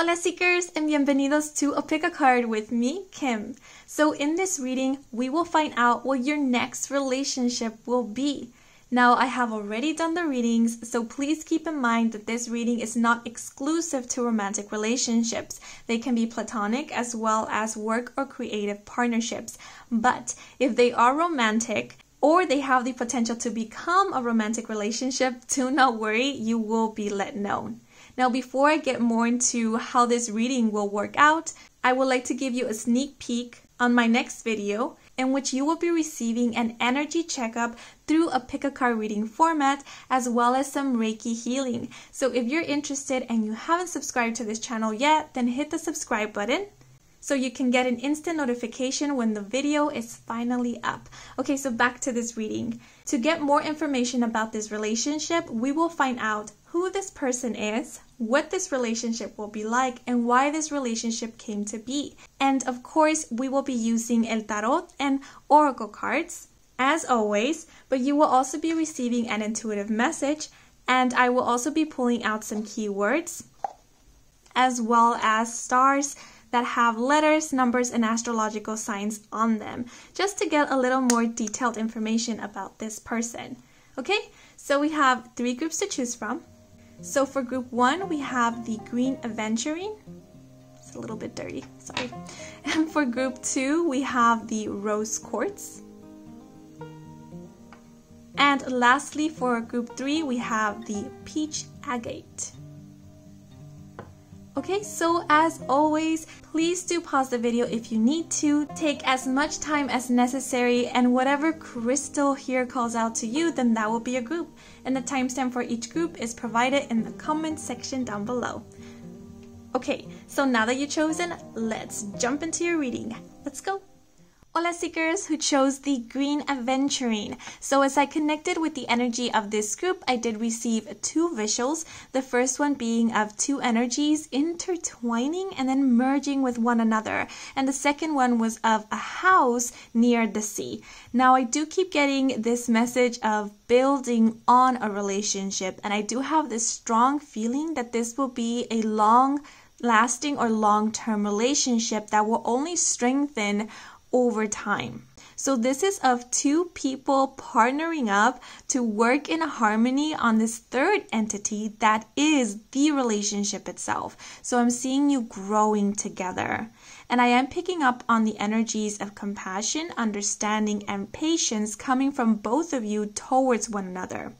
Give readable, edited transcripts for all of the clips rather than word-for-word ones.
Hola Seekers and bienvenidos to A Pick a Card with me, Kim. So in this reading, we will find out what your next relationship will be. Now I have already done the readings, so please keep in mind that this reading is not exclusive to romantic relationships. They can be platonic as well as work or creative partnerships. But if they are romantic, or they have the potential to become a romantic relationship, do not worry, you will be let know. Now before I get more into how this reading will work out, I would like to give you a sneak peek on my next video, in which you will be receiving an energy checkup through a pick a card reading format, as well as some Reiki healing. So if you're interested and you haven't subscribed to this channel yet, then hit the subscribe button so you can get an instant notification when the video is finally up. Okay, so back to this reading. To get more information about this relationship, we will find out who this person is, what this relationship will be like, and why this relationship came to be. And of course, we will be using El Tarot and Oracle cards, as always, but you will also be receiving an intuitive message, and I will also be pulling out some keywords, as well as stars that have letters, numbers, and astrological signs on them, just to get a little more detailed information about this person. Okay, so we have three groups to choose from. So for group one, we have the green adventuring. It's a little bit dirty, sorry. And for group two, we have the rose quartz. And lastly, for group three, we have the peach agate. Okay, so as always, please do pause the video if you need to, take as much time as necessary, and whatever crystal here calls out to you, then that will be your group. And the timestamp for each group is provided in the comment section down below. Okay, so now that you've chosen, let's jump into your reading. Let's go! Hola Seekers who chose the green adventuring. So as I connected with the energy of this group, I did receive two visuals, the first one being of two energies intertwining and then merging with one another, and the second one was of a house near the sea. Now I do keep getting this message of building on a relationship, and I do have this strong feeling that this will be a long-lasting or long-term relationship that will only strengthen over time. So this is of two people partnering up to work in harmony on this third entity that is the relationship itself. So I'm seeing you growing together. And I am picking up on the energies of compassion, understanding, and patience coming from both of you towards one another.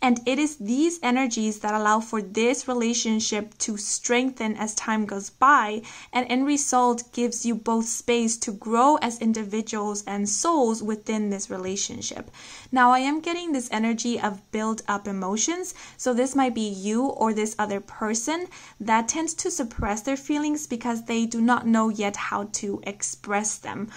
And it is these energies that allow for this relationship to strengthen as time goes by, and end result gives you both space to grow as individuals and souls within this relationship. Now I am getting this energy of built up emotions, so this might be you or this other person that tends to suppress their feelings because they do not know yet how to express them.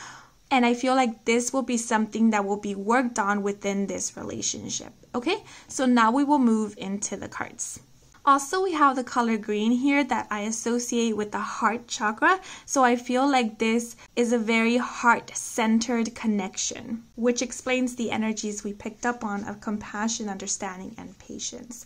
And I feel like this will be something that will be worked on within this relationship. Okay, so now we will move into the cards. Also, we have the color green here that I associate with the heart chakra. So I feel like this is a very heart-centered connection, which explains the energies we picked up on of compassion, understanding, and patience.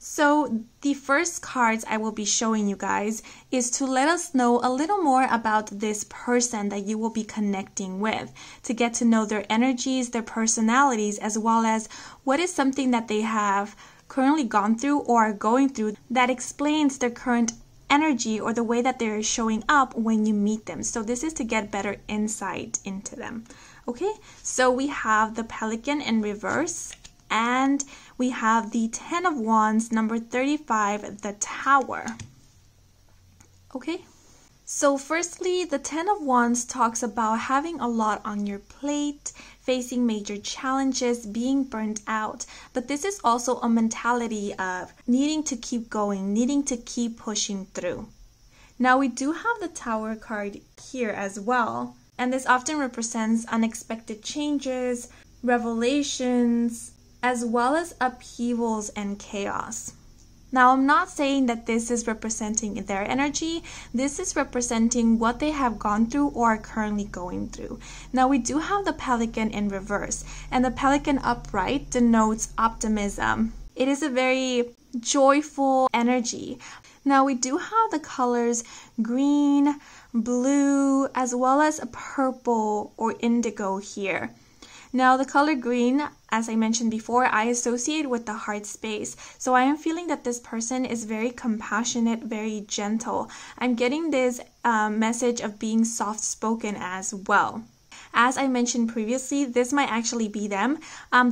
So the first cards I will be showing you guys is to let us know a little more about this person that you will be connecting with, to get to know their energies, their personalities, as well as what is something that they have currently gone through or are going through that explains their current energy or the way that they're showing up when you meet them. So this is to get better insight into them. Okay, so we have the pelican in reverse, and we have the 10 of wands, number 35, the tower. Okay, so firstly, the 10 of wands talks about having a lot on your plate, facing major challenges, being burnt out. But this is also a mentality of needing to keep going, needing to keep pushing through. Now we do have the tower card here as well, and this often represents unexpected changes, revelations, as well as upheavals and chaos. Now, I'm not saying that this is representing their energy. This is representing what they have gone through or are currently going through. Now, we do have the pelican in reverse, and the pelican upright denotes optimism. It is a very joyful energy. Now we do have the colors green, blue, as well as purple or indigo here. Now the color green, as I mentioned before, I associate with the heart space. So I am feeling that this person is very compassionate, very gentle. I'm getting this message of being soft-spoken as well. As I mentioned previously, this might actually be them.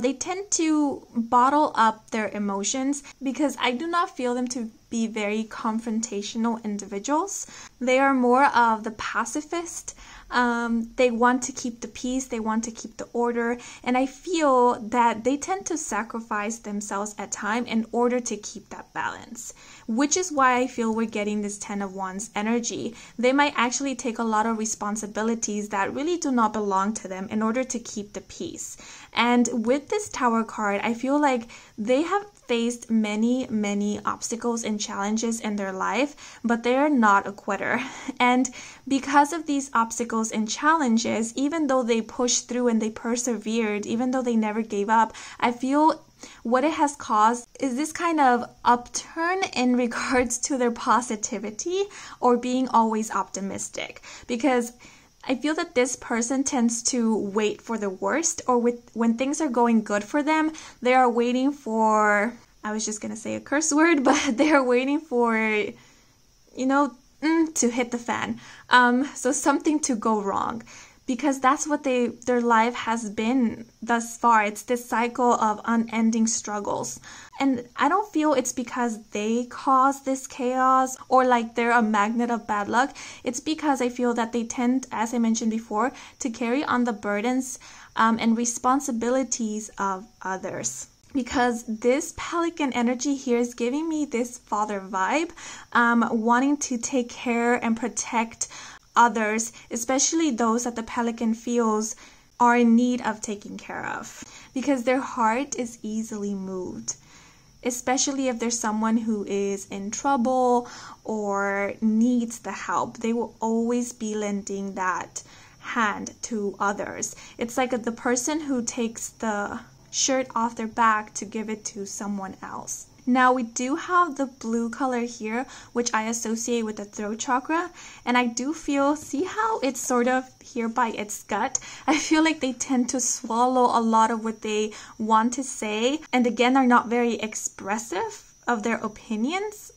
They tend to bottle up their emotions because I do not feel them to be very confrontational individuals. They are more of the pacifist. They want to keep the peace, they want to keep the order, and I feel that they tend to sacrifice themselves at times in order to keep that balance, which is why I feel we're getting this Ten of Wands energy. They might actually take a lot of responsibilities that really do not belong to them in order to keep the peace. And with this Tower card, I feel like they have faced many obstacles and challenges in their life, but they are not a quitter. And because of these obstacles and challenges, even though they pushed through and they persevered, even though they never gave up, I feel what it has caused is this kind of upturn in regards to their positivity or being always optimistic, because I feel that this person tends to wait for the worst, or when things are going good for them, they are waiting for, I was just going to say a curse word, but they are waiting for, you know, to hit the fan. So something to go wrong, because that's what their life has been thus far. It's this cycle of unending struggles. And I don't feel it's because they cause this chaos or like they're a magnet of bad luck. It's because I feel that they tend, as I mentioned before, to carry on the burdens and responsibilities of others. Because this pelican energy here is giving me this father vibe, wanting to take care and protect others, especially those that the pelican feels are in need of taking care of, because their heart is easily moved, especially if there's someone who is in trouble or needs the help. They will always be lending that hand to others. It's like the person who takes the shirt off their back to give it to someone else. Now we do have the blue color here, which I associate with the throat chakra, and I do feel, see how it's sort of here by its gut? I feel like they tend to swallow a lot of what they want to say, and again are not very expressive of their opinions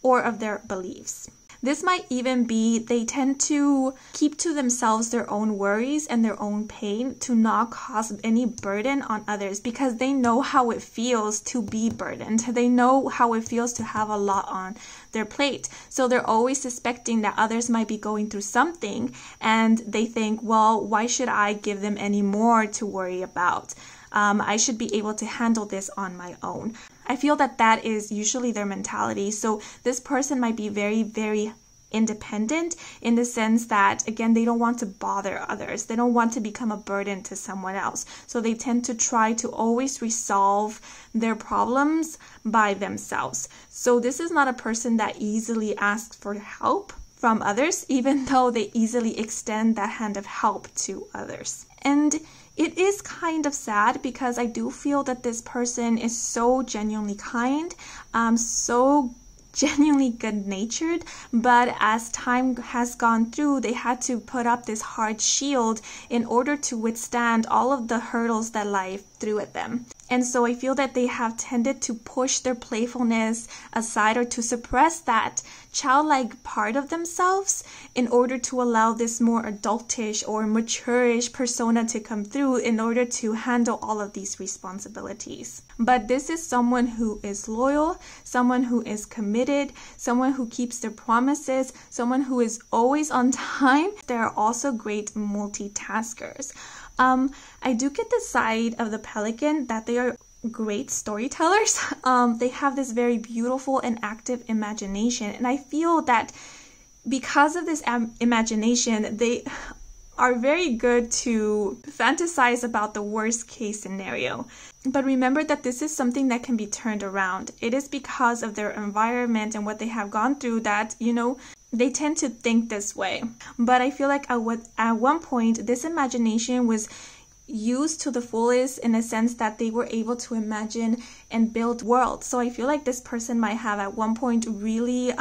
or of their beliefs. This might even be they tend to keep to themselves their own worries and their own pain to not cause any burden on others, because they know how it feels to be burdened. They know how it feels to have a lot on their plate. So they're always suspecting that others might be going through something, and they think, well, why should I give them any more to worry about? I should be able to handle this on my own. I feel that that is usually their mentality. So this person might be very independent in the sense that, again, they don't want to bother others. They don't want to become a burden to someone else. So they tend to try to always resolve their problems by themselves. So this is not a person that easily asks for help from others, even though they easily extend that hand of help to others. And it is kind of sad, because I do feel that this person is so genuinely kind, so genuinely good-natured, but as time has gone through, they had to put up this hard shield in order to withstand all of the hurdles that life threw at them. And so I feel that they have tended to push their playfulness aside, or to suppress that childlike part of themselves in order to allow this more adultish or maturish persona to come through in order to handle all of these responsibilities. But this is someone who is loyal, someone who is committed, someone who keeps their promises, someone who is always on time. They're also great multitaskers. I do get the side of the pelican that they are great storytellers. They have this very beautiful and active imagination, and I feel that because of this imagination, they are very good to fantasize about the worst case scenario. But remember that this is something that can be turned around. It is because of their environment and what they have gone through that, you know, they tend to think this way. But I feel like at one point, this imagination was used to the fullest, in a sense that they were able to imagine and build worlds. So I feel like this person might have at one point really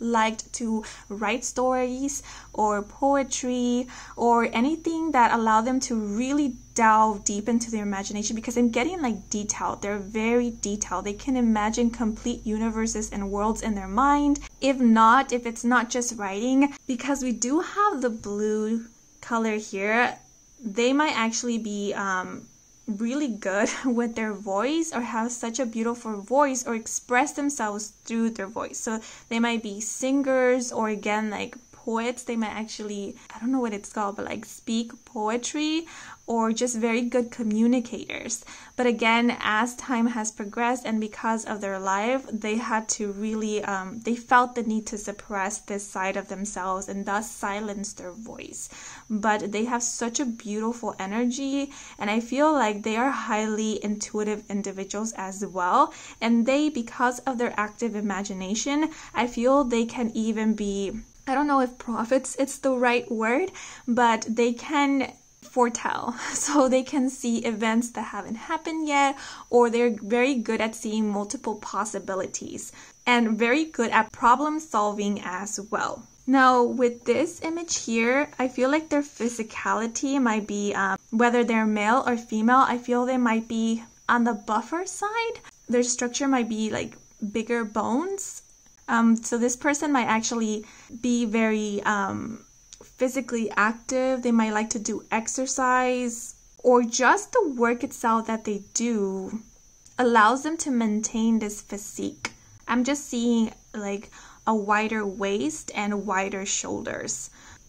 liked to write stories or poetry or anything that allowed them to really delve deep into their imagination, because I'm getting like detailed. They're very detailed. They can imagine complete universes and worlds in their mind. If it's not just writing, because we do have the blue color here, they might actually be really good with their voice, or have such a beautiful voice, or express themselves through their voice. So they might be singers, or again like poets. They might actually, I don't know what it's called, but like speak poetry, or just very good communicators. But again, as time has progressed and because of their life, they had to really they felt the need to suppress this side of themselves and thus silence their voice. But they have such a beautiful energy, and I feel like they are highly intuitive individuals as well. And they, because of their active imagination, I feel they can even be, I don't know if prophets it's the right word, but they can foretell. So they can see events that haven't happened yet, or they're very good at seeing multiple possibilities, and very good at problem solving as well. Now with this image here, I feel like their physicality might be, whether they're male or female, I feel they might be on the buffer side. Their structure might be like bigger bones. So this person might actually be very physically active. They might like to do exercise, or just the work itself that they do allows them to maintain this physique. I'm just seeing like a wider waist and wider shoulders.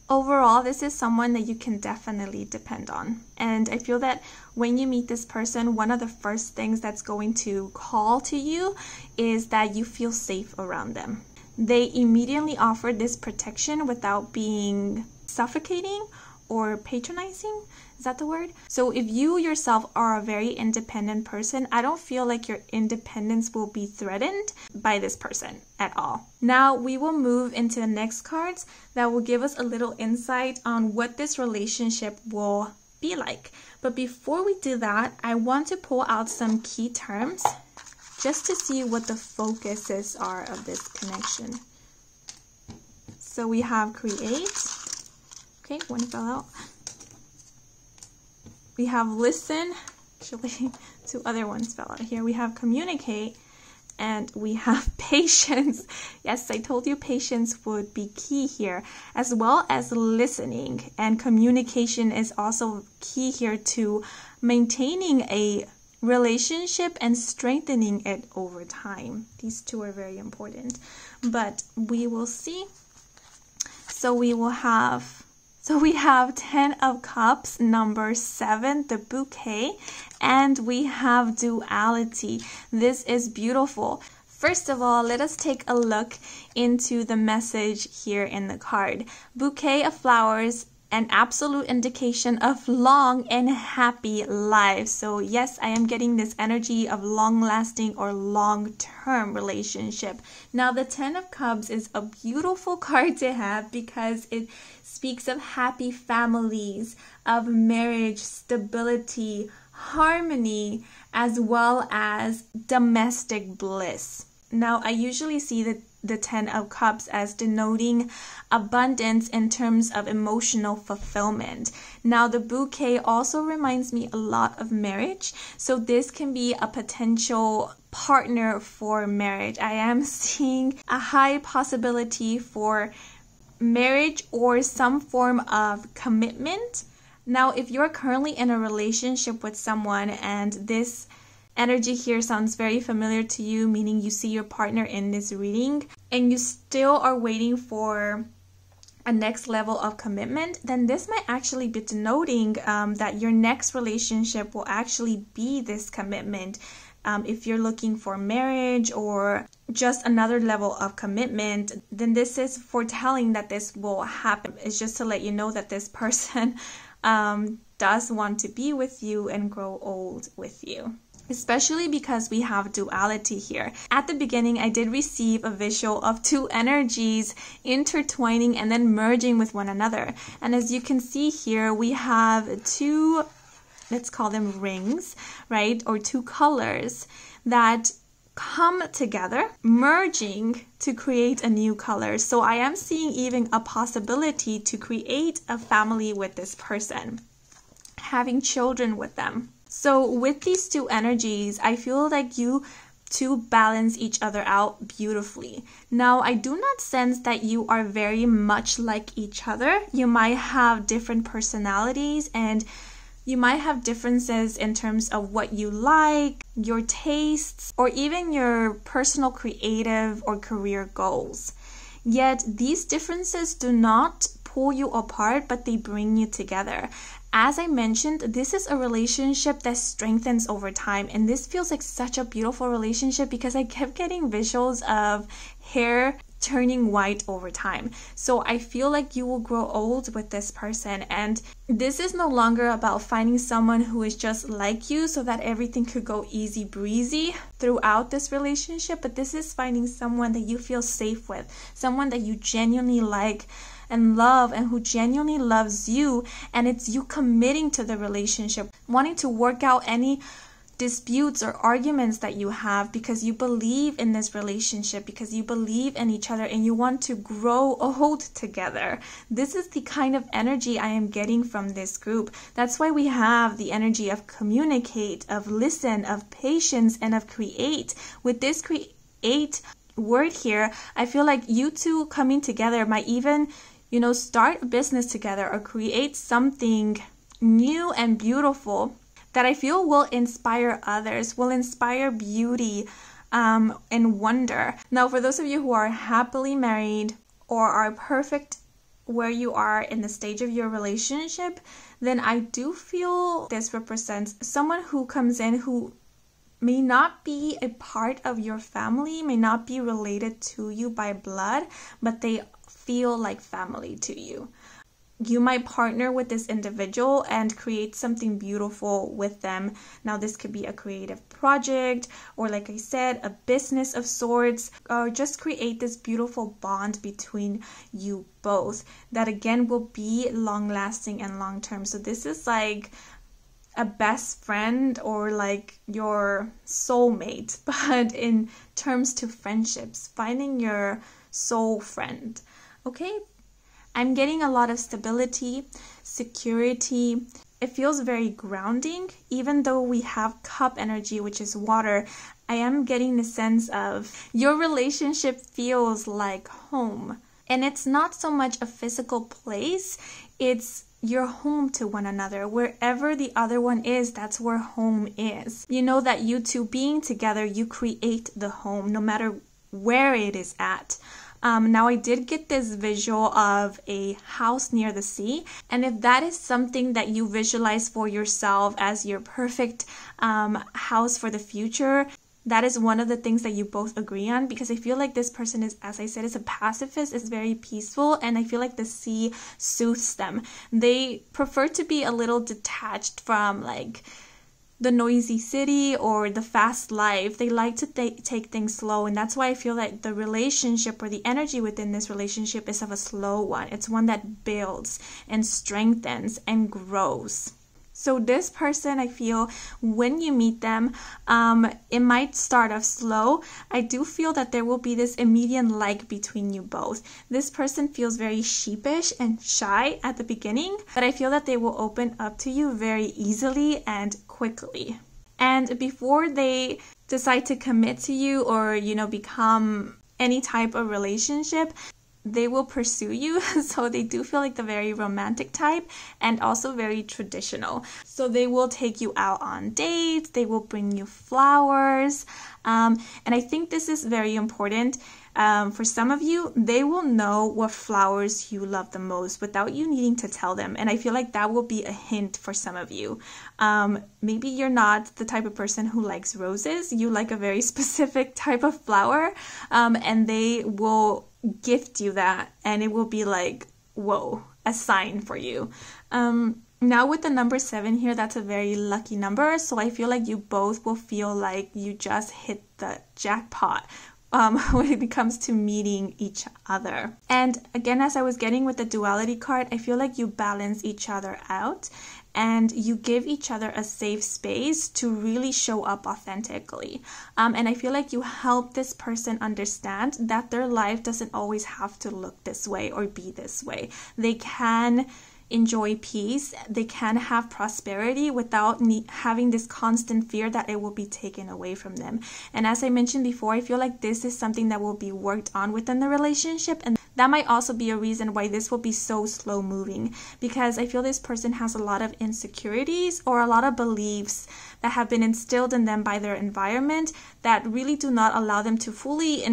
Overall, this is someone that you can definitely depend on. And I feel that when you meet this person, one of the first things that's going to call to you is that you feel safe around them. They immediately offer this protection without being suffocating or patronizing. Is that the word? So if you yourself are a very independent person, I don't feel like your independence will be threatened by this person at all. Now we will move into the next cards that will give us a little insight on what this relationship will be like. But before we do that, I want to pull out some key terms just to see what the focuses are of this connection. So we have create. Okay, one fell out. We have listen, actually two other ones fell out here. We have communicate, and we have patience. Yes, I told you patience would be key here, as well as listening. And communication is also key here to maintaining a relationship and strengthening it over time. These two are very important, but we will see. So we have 10 of cups, number 7, the bouquet, and we have duality. This is beautiful. First of all, let us take a look into the message here in the card. Bouquet of flowers, an absolute indication of long and happy lives. So yes, I am getting this energy of long-lasting or long-term relationship. Now the 10 of cups is a beautiful card to have, because it speaks of happy families, of marriage, stability, harmony, as well as domestic bliss. Now I usually see the 10 of cups as denoting abundance in terms of emotional fulfillment. Now the bouquet also reminds me a lot of marriage, so this can be a potential partner for marriage. I am seeing a high possibility for marriage or some form of commitment. Now if you're currently in a relationship with someone and this energy here sounds very familiar to you, meaning you see your partner in this reading and you still are waiting for a next level of commitment, then this might actually be denoting that your next relationship will actually be this commitment. If you're looking for marriage or just another level of commitment, then this is foretelling that this will happen. It's just to let you know that this person does want to be with you and grow old with you, especially because we have duality here. At the beginning, I did receive a visual of two energies intertwining and then merging with one another. And as you can see here, we have two let's call them rings, right? Or two colors that come together, merging to create a new color. So I am seeing even a possibility to create a family with this person, having children with them. So with these two energies, I feel like you to balance each other out beautifully. Now, I do not sense that you are very much like each other. You might have different personalities and you might have differences in terms of what you like, your tastes, or even your personal creative or career goals. Yet, these differences do not pull you apart, but they bring you together. As I mentioned, this is a relationship that strengthens over time, and this feels like such a beautiful relationship because I kept getting visuals of hair turning white over time. So I feel like you will grow old with this person, and this is no longer about finding someone who is just like you so that everything could go easy breezy throughout this relationship, but this is finding someone that you feel safe with, someone that you genuinely like and love, and who genuinely loves you, and it's you committing to the relationship, wanting to work out any disputes or arguments that you have because you believe in this relationship, because you believe in each other, and you want to grow old together. This is the kind of energy I am getting from this group. That's why we have the energy of communicate, of listen, of patience, and of create. With this create word here, I feel like you two coming together might even, you know, start a business together or create something new and beautiful that I feel will inspire others, will inspire beauty and wonder. Now, for those of you who are happily married or are perfect where you are in the stage of your relationship, then I do feel this represents someone who comes in who may not be a part of your family, may not be related to you by blood, but they feel like family to you. You might partner with this individual and create something beautiful with them. Now, this could be a creative project, or like I said, a business of sorts, or just create this beautiful bond between you both that again will be long-lasting and long-term. So this is like a best friend or like your soulmate, but in terms to friendships, finding your soul friend, okay? I'm getting a lot of stability, security. It feels very grounding. Even though we have cup energy, which is water, I am getting the sense of your relationship feels like home. And it's not so much a physical place, it's you're home to one another. Wherever the other one is, that's where home is. You know that you two being together, you create the home no matter where it is at. Now, I did get this visual of a house near the sea, and if that is something that you visualize for yourself as your perfect house for the future, that is one of the things that you both agree on, because I feel like this person is, as I said, is a pacifist, is very peaceful, and I feel like the sea soothes them. They prefer to be a little detached from like the noisy city or the fast life. They like to take things slow, and that's why I feel like the relationship or the energy within this relationship is of a slow one. It's one that builds and strengthens and grows. So this person, I feel, when you meet them, it might start off slow. I do feel that there will be this immediate like between you both. This person feels very sheepish and shy at the beginning, but I feel that they will open up to you very easily and quickly. And before they decide to commit to you or, you know, become any type of relationship, they will pursue you. So they do feel like the very romantic type and also very traditional. So they will take you out on dates, they will bring you flowers, and I think this is very important. For some of you, they will know what flowers you love the most without you needing to tell them, and I feel like that will be a hint for some of you. Maybe you're not the type of person who likes roses, you like a very specific type of flower, and they will gift you that, and it will be like, whoa, a sign for you. Now with the number 7 here, that's a very lucky number, so I feel like you both will feel like you just hit the jackpot when it comes to meeting each other. And again, as I was getting with the duality card, I feel like you balance each other out, and you give each other a safe space to really show up authentically. And I feel like you help this person understand that their life doesn't always have to look this way or be this way. They can enjoy peace, they can have prosperity without having this constant fear that it will be taken away from them. And as I mentioned before, I feel like this is something that will be worked on within the relationship, and that might also be a reason why this will be so slow moving, because I feel this person has a lot of insecurities or a lot of beliefs that have been instilled in them by their environment that really do not allow them to fully,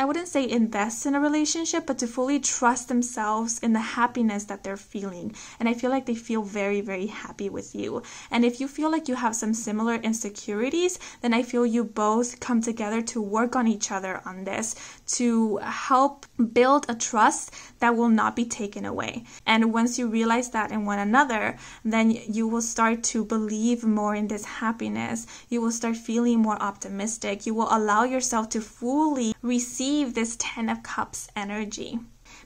I wouldn't say invest in a relationship, but to fully trust themselves in the happiness that they're feeling. And I feel like they feel very, very happy with you. And if you feel like you have some similar insecurities, then I feel you both come together to work on each other on this, to help build a trust that will not be taken away. And once you realize that in one another, then you will start to believe more in this happiness. You will start feeling more optimistic. You will allow yourself to fully receive this 10 of Cups energy,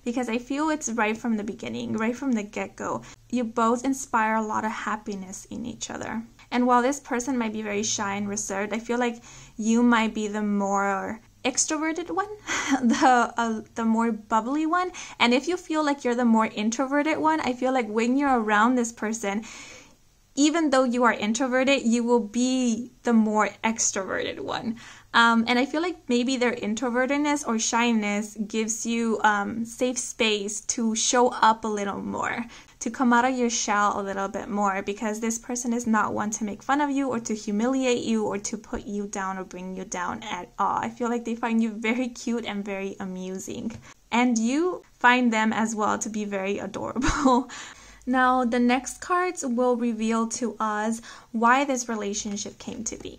because I feel it's right from the beginning, right from the get-go. You both inspire a lot of happiness in each other. And while this person might be very shy and reserved, I feel like you might be the more extroverted one, the more bubbly one. And if you feel like you're the more introverted one, I feel like when you're around this person, even though you are introverted, you will be the more extroverted one. And I feel like maybe their introvertedness or shyness gives you safe space to show up a little more, to come out of your shell a little bit more, because this person is not one to make fun of you or to humiliate you or to put you down or bring you down at all. I feel like they find you very cute and very amusing. And you find them as well to be very adorable. Now, the next cards will reveal to us why this relationship came to be.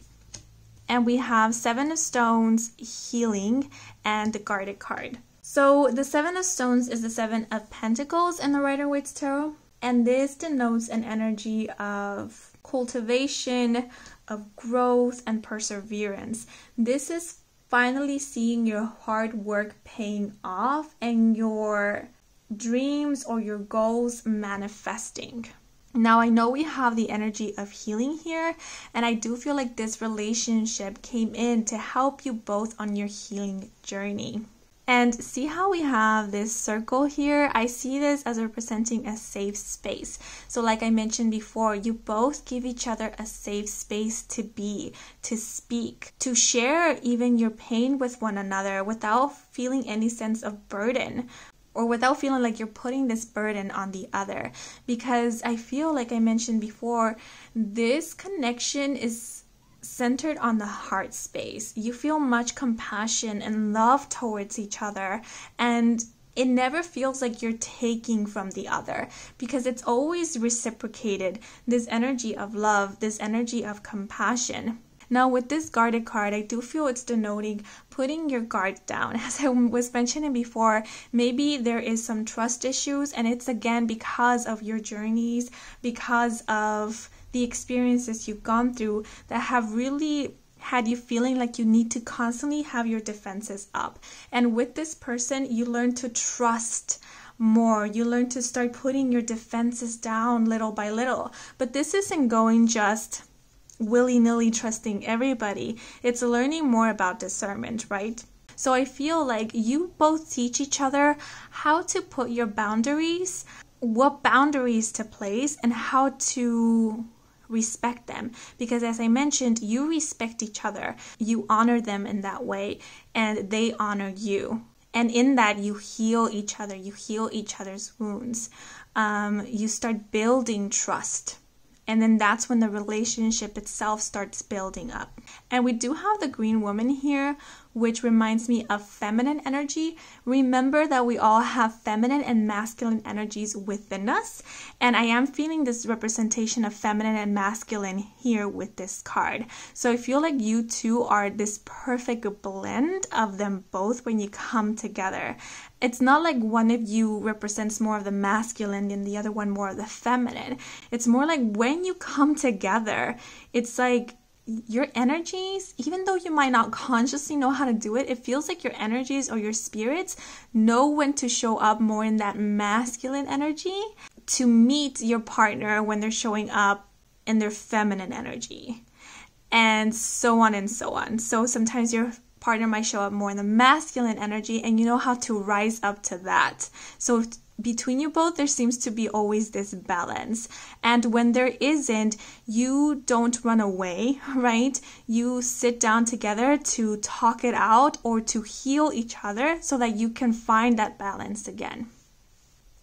And we have Seven of Stones, Healing, and the Guarded card. So the Seven of Stones is the Seven of Pentacles in the Rider-Waite's Tarot. And this denotes an energy of cultivation, of growth, and perseverance. This is finally seeing your hard work paying off and your dreams or your goals manifesting. Now, I know we have the energy of healing here, and I do feel like this relationship came in to help you both on your healing journey. And see how we have this circle here? I see this as representing a safe space. So like I mentioned before, you both give each other a safe space to be, to speak, to share even your pain with one another without feeling any sense of burden, or without feeling like you're putting this burden on the other. Because I feel like I mentioned before, this connection is centered on the heart space. You feel much compassion and love towards each other, and it never feels like you're taking from the other, because it's always reciprocated, this energy of love, this energy of compassion. Now, with this Guarded card, I do feel it's denoting putting your guard down. As I was mentioning before, maybe there is some trust issues, and it's again because of your journeys, because of the experiences you've gone through that have really had you feeling like you need to constantly have your defenses up. And with this person, you learn to trust more. You learn to start putting your defenses down little by little. But this isn't going just willy-nilly trusting everybody. It's learning more about discernment, right? So I feel like you both teach each other how to put your boundaries, what boundaries to place, and how to respect them. Because as I mentioned, you respect each other. You honor them in that way, and they honor you. And in that, you heal each other. You heal each other's wounds. You start building trust. And then that's when the relationship itself starts building up. And we do have the Green Woman here, which reminds me of feminine energy. Remember that we all have feminine and masculine energies within us. And I am feeling this representation of feminine and masculine here with this card. So I feel like you two are this perfect blend of them both when you come together. It's not like one of you represents more of the masculine and the other one more of the feminine. It's more like when you come together, it's like your energies, even though you might not consciously know how to do it, it feels like your energies or your spirits know when to show up more in that masculine energy to meet your partner when they're showing up in their feminine energy, and so on and so on. So sometimes your partner might show up more in the masculine energy, and you know how to rise up to that. So between you both, there seems to be always this balance. And when there isn't, you don't run away, right? You sit down together to talk it out or to heal each other so that you can find that balance again.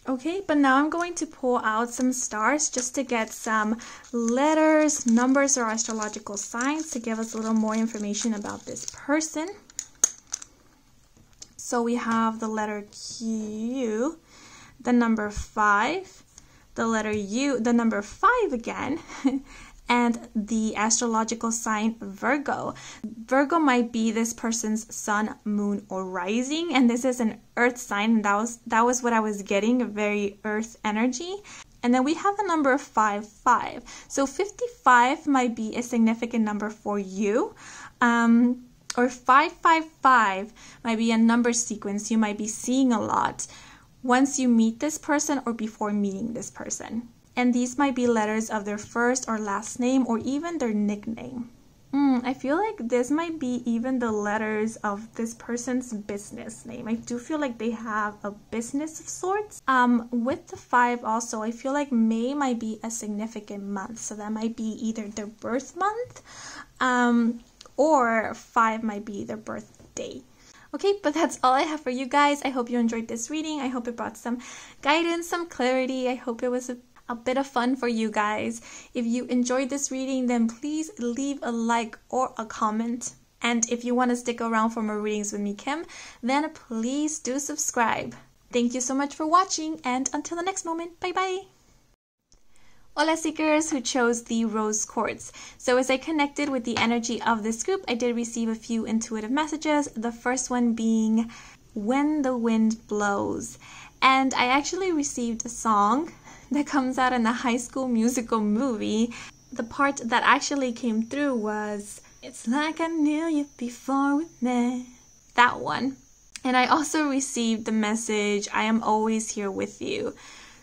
Okay, but now I'm going to pull out some stars just to get some letters, numbers, or astrological signs to give us a little more information about this person. So we have the letter Q, the number 5, the letter U, the number 5 again, and the astrological sign Virgo. Virgo might be this person's sun, moon, or rising, and this is an earth sign, and that was what I was getting, a very earth energy. And then we have the number 55. So 55 might be a significant number for you. Or 555 might be a number sequence you might be seeing a lot once you meet this person or before meeting this person. And these might be letters of their first or last name, or even their nickname. I feel like this might be even the letters of this person's business name. I do feel like they have a business of sorts. With the 5 also, I feel like May might be a significant month. So that might be either their birth month, or 5 might be their birthday. Okay, but that's all I have for you guys. I hope you enjoyed this reading. I hope it brought some guidance, some clarity. I hope it was a bit of fun for you guys. If you enjoyed this reading, then please leave a like or a comment. And if you want to stick around for more readings with me, Kim, then please do subscribe. Thank you so much for watching, and until the next moment, bye bye! Hola Seekers who chose the Rose Quartz. So as I connected with the energy of this group, I did receive a few intuitive messages, the first one being When the Wind Blows. And I actually received a song that comes out in the High School Musical movie. The part that actually came through was It's Like I Knew You Before We Met, that one. And I also received the message I am always here with you.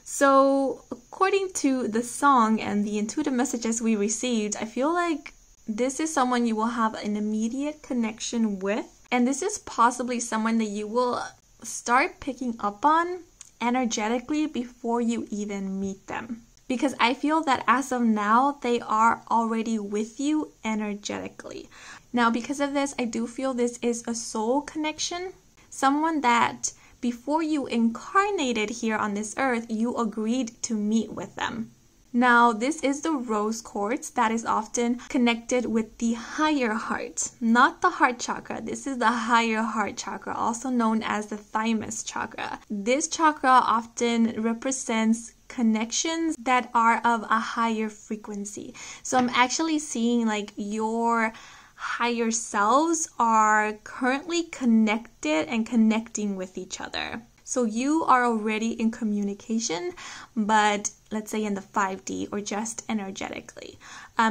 So according to the song and the intuitive messages we received, I feel like this is someone you will have an immediate connection with, and this is possibly someone that you will start picking up on energetically before you even meet them, because I feel that as of now they are already with you energetically. Now because of this, I do feel this is a soul connection, someone that before you incarnated here on this earth you agreed to meet with them. Now this is the Rose Quartz that is often connected with the higher heart, not the heart chakra. This is the higher heart chakra, also known as the thymus chakra. This chakra often represents connections that are of a higher frequency. So I'm actually seeing like your higher selves are currently connected and connecting with each other. So you are already in communication, but let's say in the 5D or just energetically.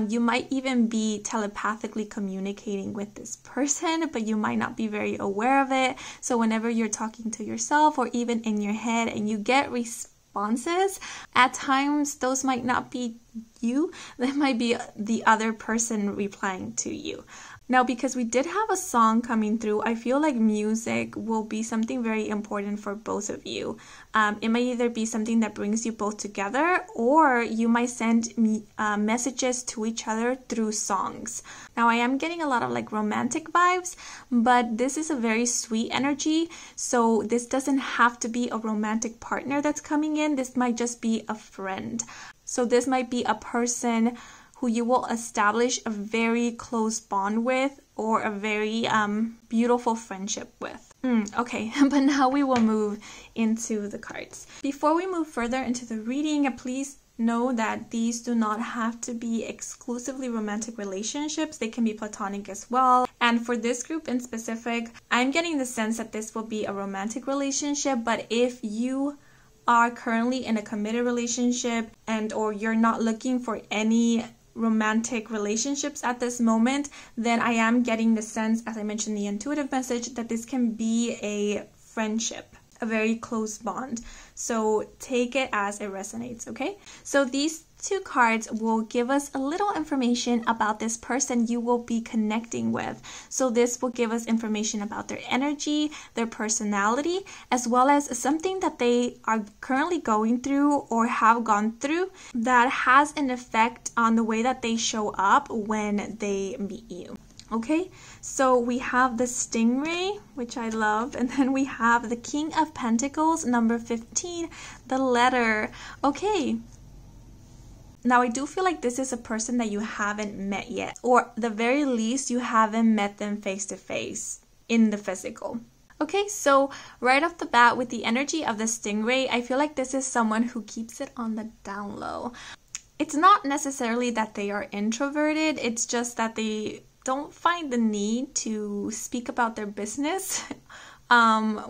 You might even be telepathically communicating with this person, but you might not be very aware of it. So whenever you're talking to yourself or even in your head and you get responses, at times those might not be you, that might be the other person replying to you. Now, because we did have a song coming through, I feel like music will be something very important for both of you. It might either be something that brings you both together, or you might send messages to each other through songs. Now, I am getting a lot of like romantic vibes, but this is a very sweet energy. So this doesn't have to be a romantic partner that's coming in. This might just be a friend. So this might be a person who you will establish a very close bond with, or a very beautiful friendship with. Okay, but now we will move into the cards. Before we move further into the reading, please know that these do not have to be exclusively romantic relationships. They can be platonic as well. And for this group in specific, I'm getting the sense that this will be a romantic relationship, but if you are currently in a committed relationship and or you're not looking for any romantic relationships at this moment, then I am getting the sense, as I mentioned the intuitive message, that this can be a friendship. a very close bond. So take it as it resonates, okay? So these two cards will give us a little information about this person you will be connecting with. So this will give us information about their energy, their personality, as well as something that they are currently going through or have gone through that has an effect on the way that they show up when they meet you. Okay, so we have the stingray, which I love, and then we have the King of Pentacles, number 15, the letter. Okay. Now, I do feel like this is a person that you haven't met yet, or the very least, you haven't met them face to face in the physical. Okay, so right off the bat with the energy of the stingray, I feel like this is someone who keeps it on the down low. It's not necessarily that they are introverted, it's just that they don't find the need to speak about their business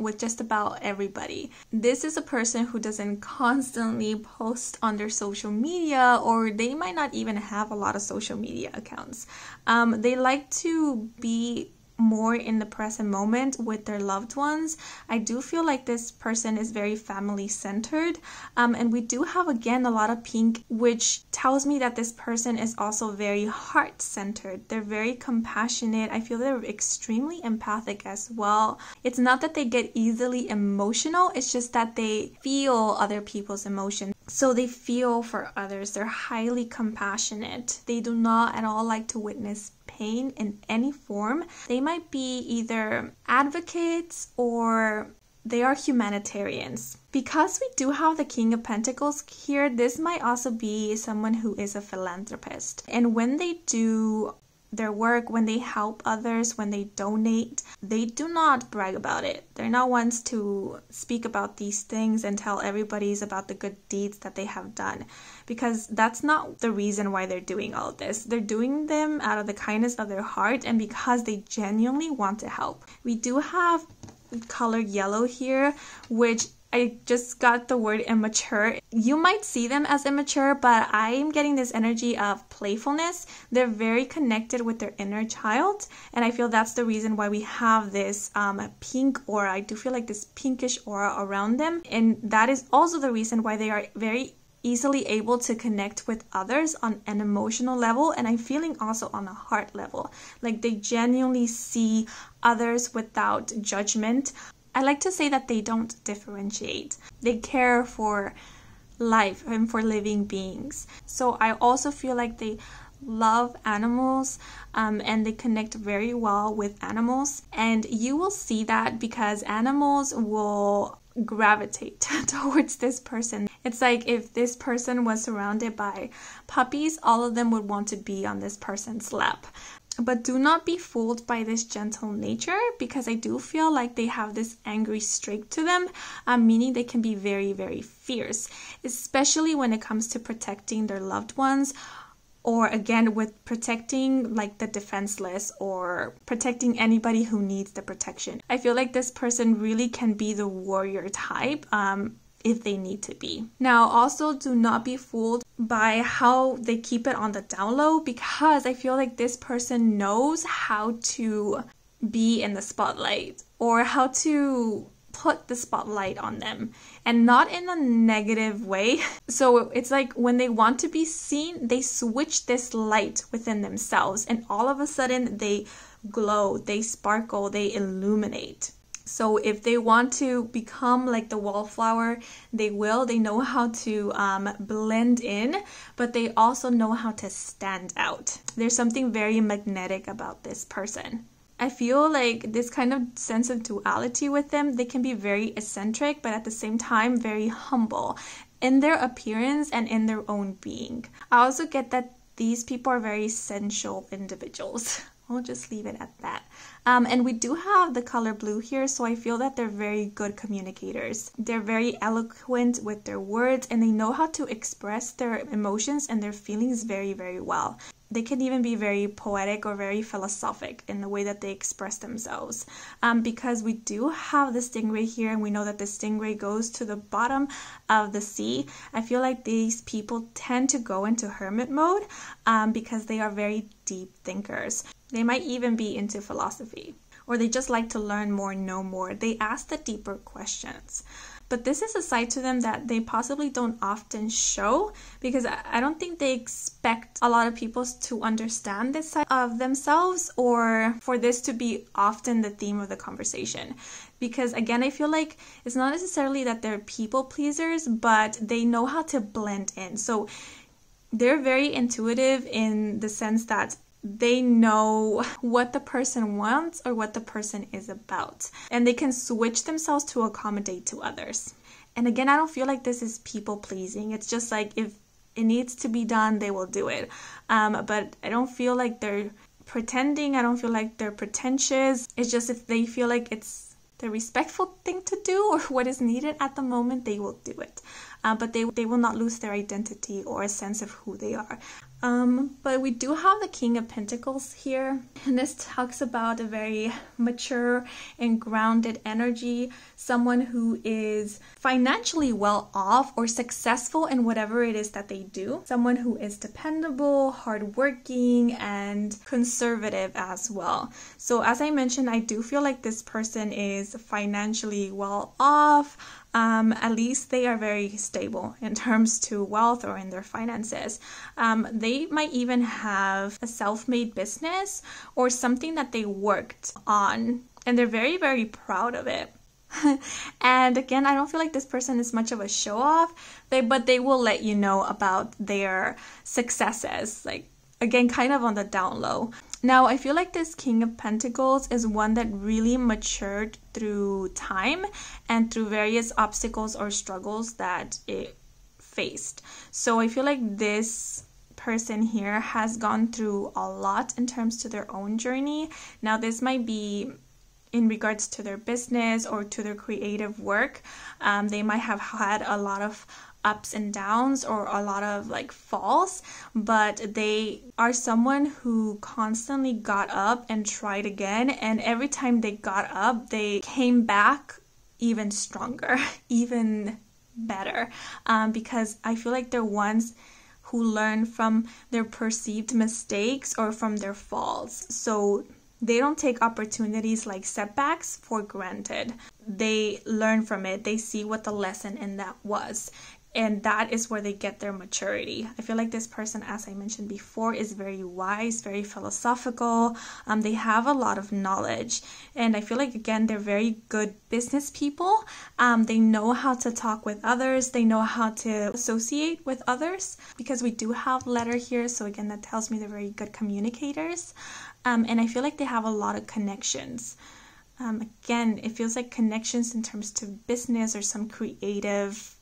with just about everybody. This is a person who doesn't constantly post on their social media, or they might not even have a lot of social media accounts. They like to be more in the present moment with their loved ones. I do feel like this person is very family centered, and we do have again a lot of pink, which tells me that this person is also very heart centered. They're very compassionate. I feel they're extremely empathic as well. It's not that they get easily emotional, it's just that they feel other people's emotions. So they feel for others. They're highly compassionate. They do not at all like to witness pain in any form. They might be either advocates or they are humanitarians. Because we do have the King of Pentacles here, this might also be someone who is a philanthropist. And when they do their work, when they help others, when they donate, they do not brag about it. They're not ones to speak about these things and tell everybody about the good deeds that they have done, because that's not the reason why they're doing all this. They're doing them out of the kindness of their heart and because they genuinely want to help. We do have color yellow here, which I just got the word immature. You might see them as immature, but I'm getting this energy of playfulness. They're very connected with their inner child, and I feel that's the reason why we have this pink aura. I do feel like this pinkish aura around them, and that is also the reason why they are very easily able to connect with others on an emotional level, and I'm feeling also on a heart level. Like they genuinely see others without judgment. I like to say that they don't differentiate. They care for life and for living beings. So I also feel like they love animals and they connect very well with animals. And you will see that because animals will gravitate towards this person. It's like if this person was surrounded by puppies, all of them would want to be on this person's lap. But do not be fooled by this gentle nature, because I do feel like they have this angry streak to them, meaning they can be very, very fierce, especially when it comes to protecting their loved ones, or again with protecting like the defenseless or protecting anybody who needs the protection. I feel like this person really can be the warrior type if they need to be. Now also do not be fooled by how they keep it on the down low, because I feel like this person knows how to be in the spotlight or how to put the spotlight on them, and not in a negative way. So it's like when they want to be seen, they switch this light within themselves and all of a sudden they glow, they sparkle, they illuminate. So if they want to become like the wallflower, they will. They know how to blend in, but they also know how to stand out. There's something very magnetic about this person. I feel like this kind of sense of duality with them. They can be very eccentric, but at the same time, very humble in their appearance and in their own being. I also get that these people are very sensual individuals. I'll just leave it at that. And we do have the color blue here, so I feel that they're very good communicators. They're very eloquent with their words, and they know how to express their emotions and their feelings very, very well. They can even be very poetic or very philosophic in the way that they express themselves. Because we do have the stingray here, and we know that the stingray goes to the bottom of the sea. I feel like these people tend to go into hermit mode because they are very deep thinkers. They might even be into philosophy or they just like to learn more and know more. They ask the deeper questions. But this is a side to them that they possibly don't often show, because I don't think they expect a lot of people to understand this side of themselves, or for this to be often the theme of the conversation. Because again, I feel like it's not necessarily that they're people pleasers, but they know how to blend in. So they're very intuitive in the sense that they know what the person wants or what the person is about, and they can switch themselves to accommodate to others. And again, I don't feel like this is people pleasing. It's just like, if it needs to be done, they will do it. But I don't feel like they're pretending. I don't feel like they're pretentious. It's just, if they feel like it's the respectful thing to do or what is needed at the moment, they will do it. But they will not lose their identity or a sense of who they are. But we do have the King of Pentacles here, and this talks about a very mature and grounded energy, someone who is financially well off or successful in whatever it is that they do, someone who is dependable, hardworking, and conservative as well. So as I mentioned, I do feel like this person is financially well off. At least they are very stable in terms to wealth or in their finances. They might even have a self-made business or something that they worked on, and they're very, very proud of it. And again, I don't feel like this person is much of a show-off, but they will let you know about their successes, like, again, kind of on the down low. Now, I feel like this King of Pentacles is one that really matured through time and through various obstacles or struggles that it faced. So I feel like this person here has gone through a lot in terms to their own journey. Now, this might be in regards to their business or to their creative work. They might have had a lot of ups and downs or a lot of like falls, but they are someone who constantly got up and tried again, and every time they got up, they came back even stronger, even better, because I feel like they're ones who learn from their perceived mistakes or from their falls. So they don't take opportunities like setbacks for granted. They learn from it. They see what the lesson in that was. And that is where they get their maturity. I feel like this person, as I mentioned before, is very wise, very philosophical. They have a lot of knowledge. And I feel like, again, they're very good business people. They know how to talk with others. They know how to associate with others, because we do have letter here. So again, that tells me they're very good communicators. And I feel like they have a lot of connections. Again, it feels like connections in terms to business or some creative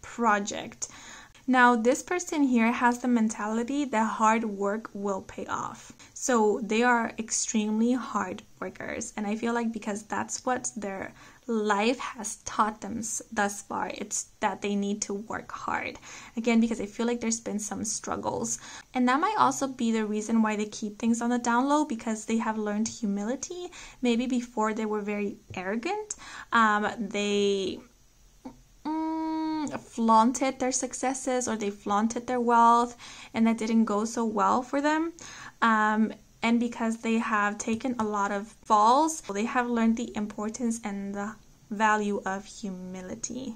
project. Now, this person here has the mentality that hard work will pay off. So they are extremely hard workers, and I feel like because that's what their life has taught them thus far, it's that they need to work hard. Again, because I feel like there's been some struggles, and that might also be the reason why they keep things on the down low, because they have learned humility. Maybe before they were very arrogant. They flaunted their successes, or they flaunted their wealth, and that didn't go so well for them. And because they have taken a lot of falls, they have learned the importance and the value of humility.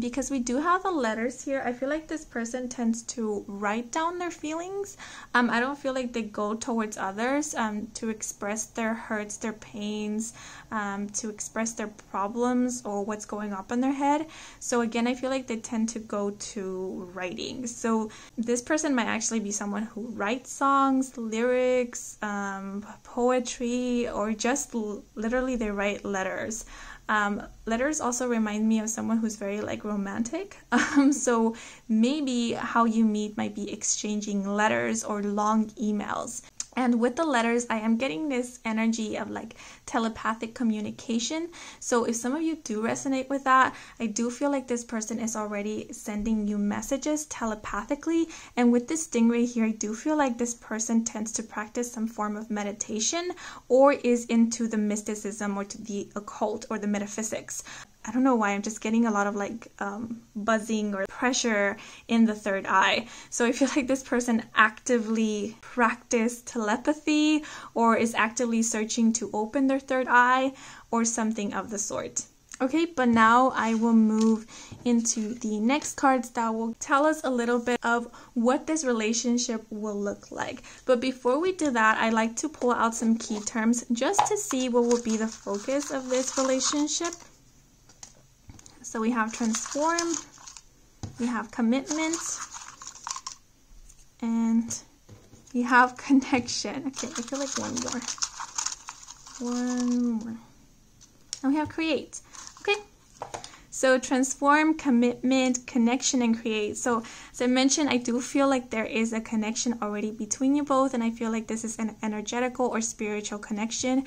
Because we do have the letters here, I feel like this person tends to write down their feelings. I don't feel like they go towards others to express their hurts, their pains, to express their problems or what's going up in their head. So again, I feel like they tend to go to writing. So this person might actually be someone who writes songs, lyrics, poetry, or just literally they write letters. Letters also remind me of someone who's very like romantic, so maybe how you meet might be exchanging letters or long emails. And with the letters, I am getting this energy of like telepathic communication. So if some of you do resonate with that, I do feel like this person is already sending you messages telepathically. And with this stingray here, I do feel like this person tends to practice some form of meditation or is into the mysticism or to the occult or the metaphysics. I don't know why, I'm just getting a lot of like buzzing or pressure in the third eye. So I feel like this person actively practiced telepathy or is actively searching to open their third eye or something of the sort. Okay, but now I will move into the next cards that will tell us a little bit of what this relationship will look like. But before we do that, I like to pull out some key terms just to see what will be the focus of this relationship. So we have transform, we have commitment, and we have connection. Okay, I feel like one more. And we have create. Okay, so transform, commitment, connection, and create. So as I mentioned, I do feel like there is a connection already between you both, and I feel like this is an energetical or spiritual connection.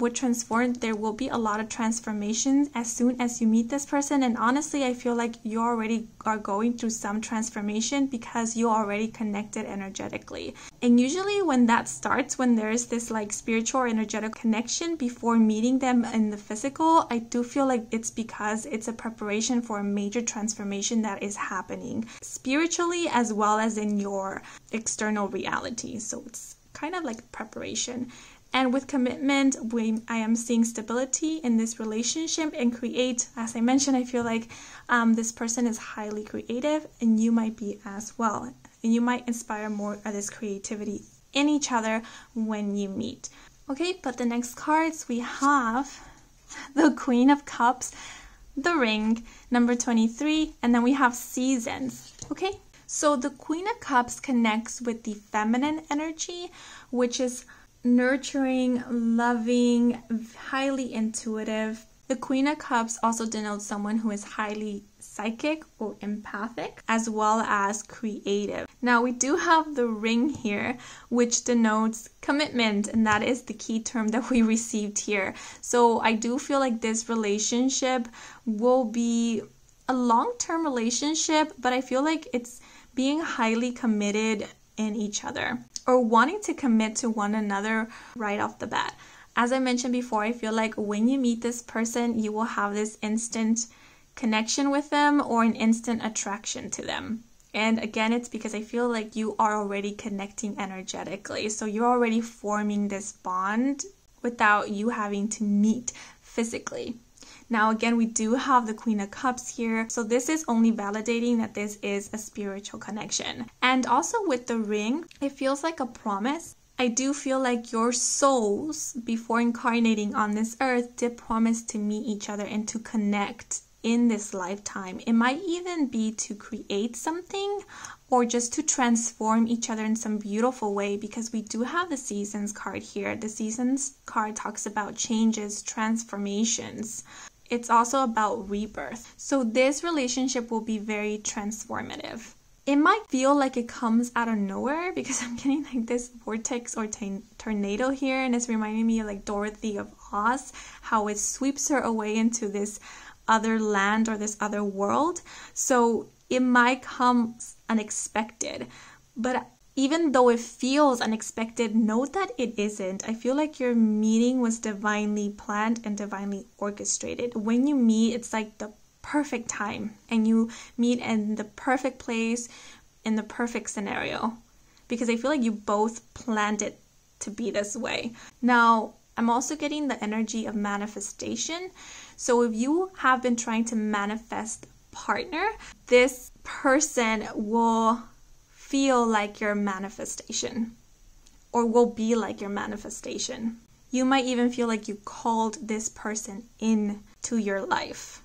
With transform, there will be a lot of transformations as soon as you meet this person, and honestly, I feel like you already are going through some transformation because you already connected energetically. And usually when that starts, when there's this like spiritual or energetic connection before meeting them in the physical, I do feel like it's because it's a preparation for a major transformation that is happening spiritually as well as in your external reality. So it's kind of like preparation. And with commitment, I am seeing stability in this relationship. And create, as I mentioned, I feel like this person is highly creative and you might be as well. And you might inspire more of this creativity in each other when you meet. Okay, but the next cards we have the Queen of Cups, the Ring, number 23, and then we have seasons. Okay, so the Queen of Cups connects with the feminine energy, which is nurturing, loving, highly intuitive. The Queen of Cups also denotes someone who is highly psychic or empathic as well as creative. Now we do have the Ring here, which denotes commitment, and that is the key term that we received here. So I do feel like this relationship will be a long-term relationship, but I feel like it's being highly committed in each other or wanting to commit to one another right off the bat. As I mentioned before, I feel like when you meet this person, you will have this instant connection with them or an instant attraction to them. And again, it's because I feel like you are already connecting energetically. So you're already forming this bond without you having to meet physically. Now, again, we do have the Queen of Cups here. So this is only validating that this is a spiritual connection. And also with the Ring, it feels like a promise. I do feel like your souls, before incarnating on this earth, did promise to meet each other and to connect in this lifetime. It might even be to create something or just to transform each other in some beautiful way, because we do have the Seasons card here. The Seasons card talks about changes, transformations. It's also about rebirth. So this relationship will be very transformative. It might feel like it comes out of nowhere because I'm getting like this vortex or tornado here, and it's reminding me of like Dorothy of Oz, how it sweeps her away into this other land or this other world. So it might come unexpected, but even though it feels unexpected, know that it isn't. I feel like your meeting was divinely planned and divinely orchestrated. When you meet, it's like the perfect time, and you meet in the perfect place, in the perfect scenario, because I feel like you both planned it to be this way. Now I'm also getting the energy of manifestation. So if you have been trying to manifest a partner, this person will feel like your manifestation or will be like your manifestation. You might even feel like you called this person in to your life.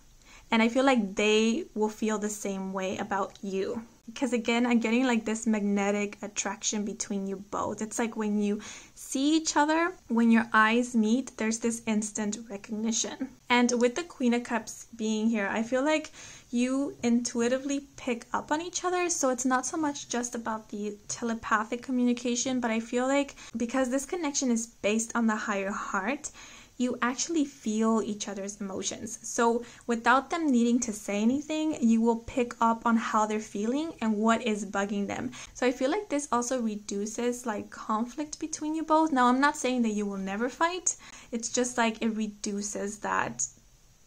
And I feel like they will feel the same way about you. Because again, I'm getting like this magnetic attraction between you both. It's like when you see each other, when your eyes meet, there's this instant recognition. And with the Queen of Cups being here, I feel like you intuitively pick up on each other. So it's not so much just about the telepathic communication, but I feel like because this connection is based on the higher heart, you actually feel each other's emotions. So without them needing to say anything, you will pick up on how they're feeling and what is bugging them. So I feel like this also reduces like conflict between you both. Now I'm not saying that you will never fight. It's just like it reduces that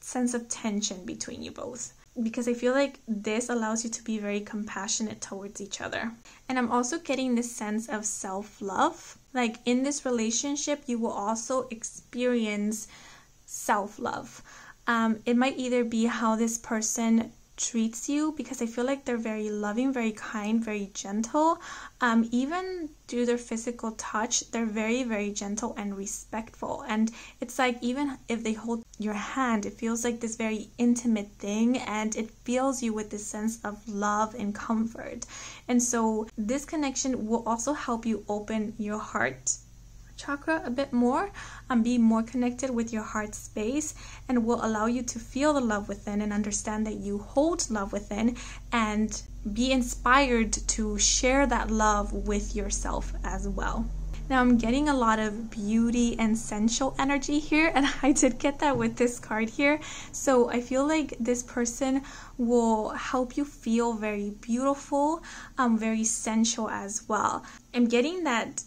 sense of tension between you both, because I feel like this allows you to be very compassionate towards each other. And I'm also getting this sense of self-love. Like, in this relationship, you will also experience self-love. It might either be how this person treats you, because I feel like they're very loving, very kind, very gentle. Even through their physical touch, they're very, very gentle and respectful. And it's like, even if they hold your hand, it feels like this very intimate thing, and it fills you with this sense of love and comfort. And so this connection will also help you open your heart chakra a bit more and be more connected with your heart space, and will allow you to feel the love within and understand that you hold love within, and be inspired to share that love with yourself as well. Now, I'm getting a lot of beauty and sensual energy here, and I did get that with this card here. So I feel like this person will help you feel very beautiful, very sensual as well. I'm getting that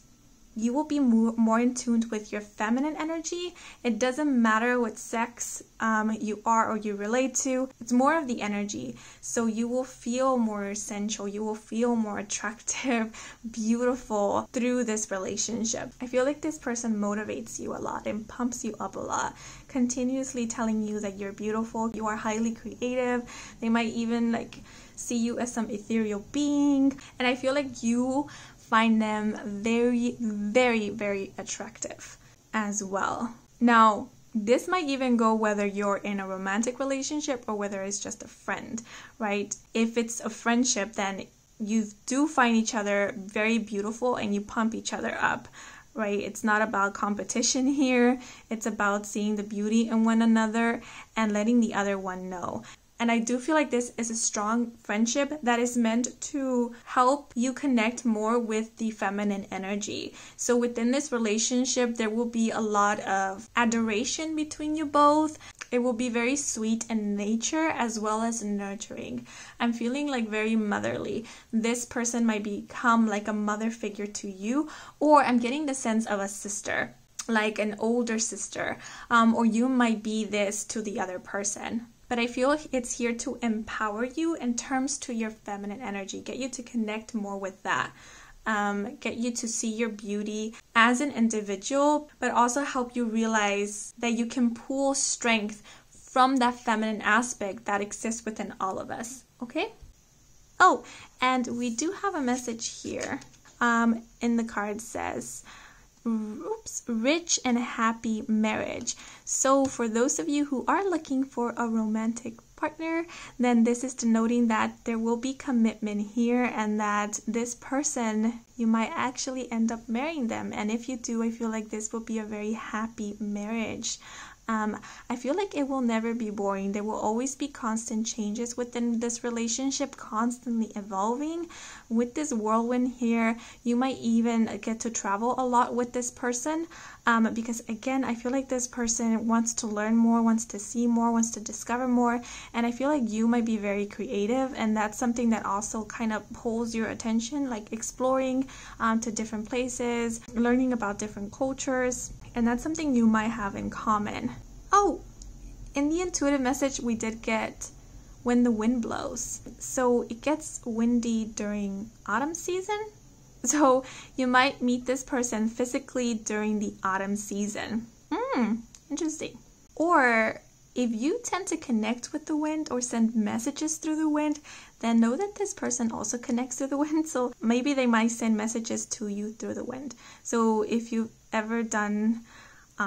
you will be more in tune with your feminine energy. It doesn't matter what sex you are or you relate to. It's more of the energy. So you will feel more sensual. You will feel more attractive, beautiful through this relationship. I feel like this person motivates you a lot and pumps you up a lot, continuously telling you that you're beautiful, you are highly creative. They might even like see you as some ethereal being. And I feel like you find them very, very, very attractive as well. Now, this might even go whether you're in a romantic relationship or whether it's just a friend, right? If it's a friendship, then you do find each other very beautiful and you pump each other up, right? It's not about competition here. It's about seeing the beauty in one another and letting the other one know. And I do feel like this is a strong friendship that is meant to help you connect more with the feminine energy. So within this relationship, there will be a lot of adoration between you both. It will be very sweet in nature as well as nurturing. I'm feeling like very motherly. This person might become like a mother figure to you, or I'm getting the sense of a sister, like an older sister, or you might be this to the other person. But I feel it's here to empower you in terms to your feminine energy, get you to connect more with that, get you to see your beauty as an individual, but also help you realize that you can pull strength from that feminine aspect that exists within all of us, okay? Oh, and we do have a message here. In the card says, rich and happy marriage. So for those of you who are looking for a romantic partner, then this is denoting that there will be commitment here, and that this person, you might actually end up marrying them. And if you do, I feel like this will be a very happy marriage. I feel like it will never be boring. There will always be constant changes within this relationship, constantly evolving. With this whirlwind here, you might even get to travel a lot with this person, because again, I feel like this person wants to learn more, wants to see more, wants to discover more. And I feel like you might be very creative, and that's something that also kind of pulls your attention, like exploring to different places, learning about different cultures. And that's something you might have in common. Oh, in the intuitive message we did get when the wind blows. So it gets windy during autumn season. So you might meet this person physically during the autumn season. Interesting. Or if you tend to connect with the wind or send messages through the wind, then know that this person also connects to the wind. So maybe they might send messages to you through the wind. So if you've ever done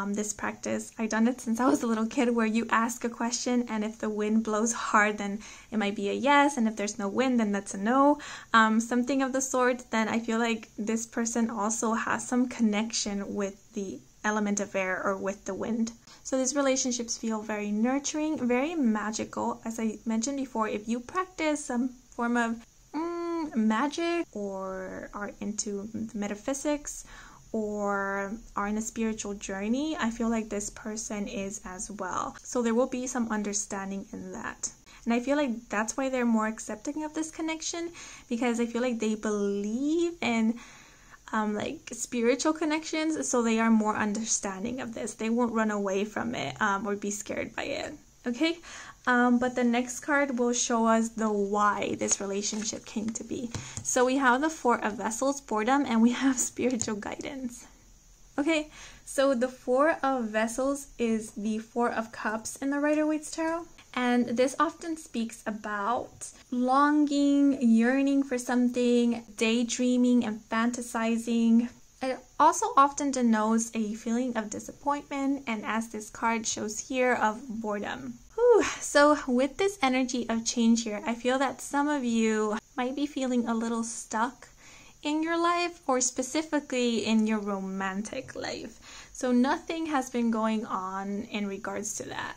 this practice, I've done it since I was a little kid, where you ask a question, and if the wind blows hard, then it might be a yes, and if there's no wind, then that's a no, something of the sort. Then I feel like this person also has some connection with the element of air or with the wind. So these relationships feel very nurturing, very magical. As I mentioned before, if you practice some form of magic, or are into metaphysics, or are in a spiritual journey, I feel like this person is as well. So there will be some understanding in that. And I feel like that's why they're more accepting of this connection, because I feel like they believe in like spiritual connections, so they are more understanding of this. They won't run away from it or be scared by it. okay? But the next card will show us the why this relationship came to be. So we have the Four of Vessels, boredom, and we have spiritual guidance. Okay, so the Four of Vessels is the Four of Cups in the Rider-Waite's Tarot. And this often speaks about longing, yearning for something, daydreaming and fantasizing. It also often denotes a feeling of disappointment, and as this card shows here, of boredom. Whew. So with this energy of change here, I feel that some of you might be feeling a little stuck in your life, or specifically in your romantic life. So nothing has been going on in regards to that.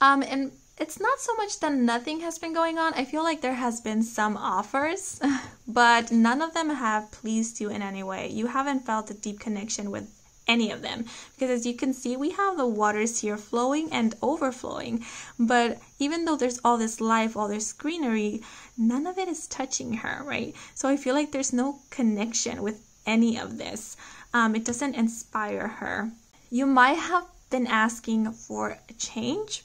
And it's not so much that nothing has been going on. I feel like there has been some offers, but none of them have pleased you in any way. You haven't felt a deep connection with any of them, because as you can see, we have the waters here flowing and overflowing. But even though there's all this life, all this greenery, none of it is touching her, right? So I feel like there's no connection with any of this. It doesn't inspire her. You might have been asking for a change,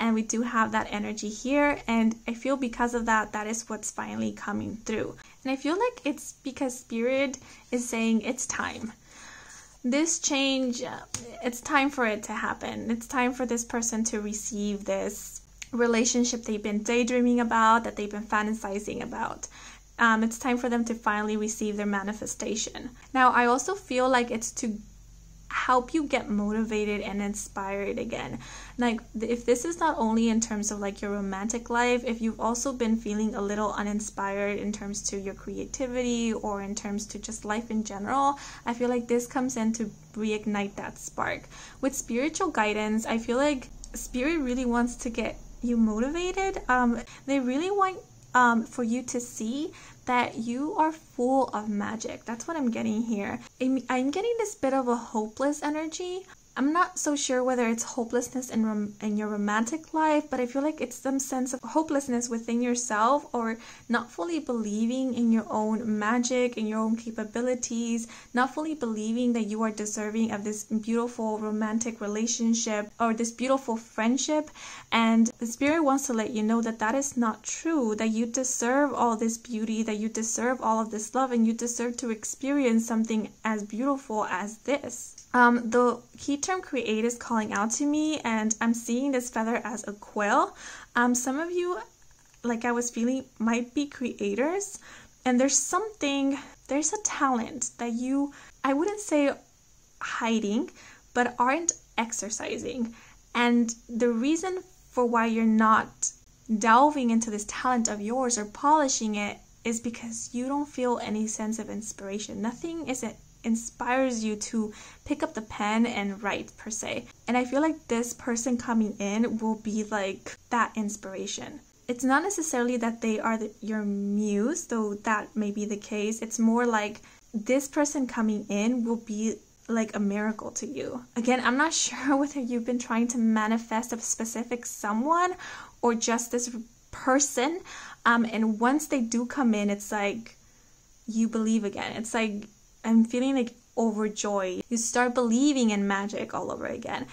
and we do have that energy here, and I feel because of that, that is what's finally coming through. And I feel like it's because Spirit is saying it's time. This change, it's time for it to happen. It's time for this person to receive this relationship they've been daydreaming about, that they've been fantasizing about. It's time for them to finally receive their manifestation. Now, I also feel like it's to help you get motivated and inspired again. Like, if this is not only in terms of like your romantic life, if you've also been feeling a little uninspired in terms to your creativity or in terms to just life in general, I feel like this comes in to reignite that spark. With spiritual guidance, I feel like Spirit really wants to get you motivated. They really want for you to see that you are full of magic. That's what I'm getting here. I'm getting this bit of a hopeless energy. I'm not so sure whether it's hopelessness in your romantic life, but I feel like it's some sense of hopelessness within yourself, or not fully believing in your own magic, in your own capabilities, not fully believing that you are deserving of this beautiful romantic relationship or this beautiful friendship. And the Spirit wants to let you know that that is not true, that you deserve all this beauty, that you deserve all of this love, and you deserve to experience something as beautiful as this. The key term create is calling out to me, and I'm seeing this feather as a quill. Some of you, like I was feeling, might be creators, and there's a talent that you, I wouldn't say hiding, but aren't exercising. And the reason for why you're not delving into this talent of yours or polishing it is because you don't feel any sense of inspiration. Nothing is inspires you to pick up the pen and write, per se. And I feel like this person coming in will be like that inspiration. It's not necessarily that they are your muse, though that may be the case. It's more like this person coming in will be like a miracle to you. Again, I'm not sure whether you've been trying to manifest a specific someone or just this person. And once they do come in, it's like you believe again. It's like I'm feeling like overjoyed. You start believing in magic all over again.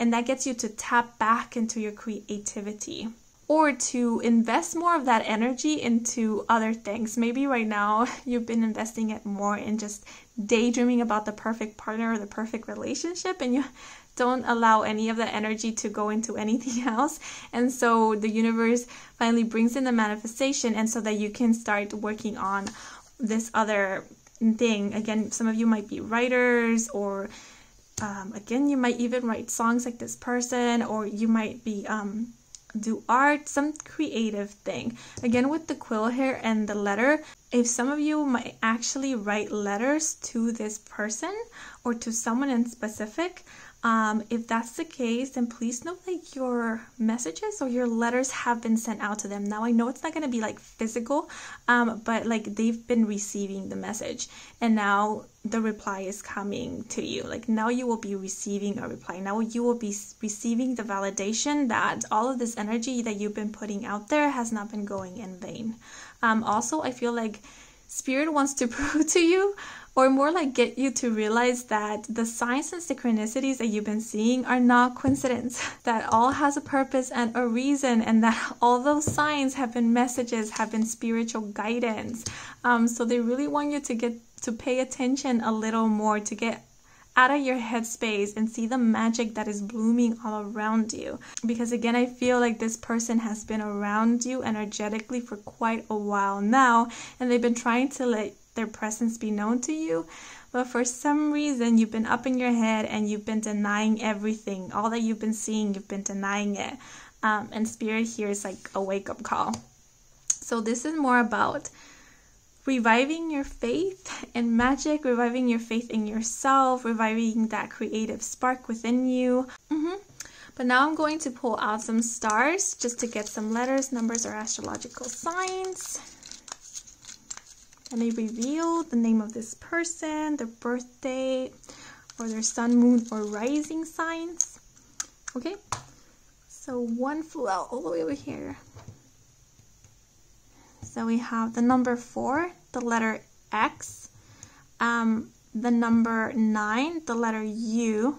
And that gets you to tap back into your creativity, or to invest more of that energy into other things. Maybe right now you've been investing it more in just daydreaming about the perfect partner or the perfect relationship, and you don't allow any of the energy to go into anything else. And so the universe finally brings in the manifestation, and so that you can start working on this other thing. Again, some of you might be writers, or again, you might even write songs like this person, or you might be do art, some creative thing. Again, with the quill here and the letter, if some of you might actually write letters to this person or to someone in specific. If that's the case, then please know that your messages or your letters have been sent out to them. Now, I know it's not going to be like physical, but like they've been receiving the message, and now the reply is coming to you. Like, now you will be receiving a reply. Now you will be receiving the validation that all of this energy that you've been putting out there has not been going in vain. Also, I feel like Spirit wants to prove to you or more like get you to realize that the signs and synchronicities that you've been seeing are not coincidence, that all has a purpose and a reason, and that all those signs have been messages, have been spiritual guidance. So they really want you to get to pay attention a little more, to get out of your headspace and see the magic that is blooming all around you. Because again, I feel like this person has been around you energetically for quite a while now, and they've been trying to let their presence be known to you, but for some reason you've been up in your head and you've been denying everything. All that you've been seeing, you've been denying it, and spirit here is like a wake-up call. So this is more about reviving your faith in magic, reviving your faith in yourself, reviving that creative spark within you. But now I'm going to pull out some stars just to get some letters, numbers, or astrological signs. And they reveal the name of this person, their birthday, or their sun, moon, or rising signs. Okay, so one flew out all the way over here. So we have the number 4, the letter X, the number 9, the letter U,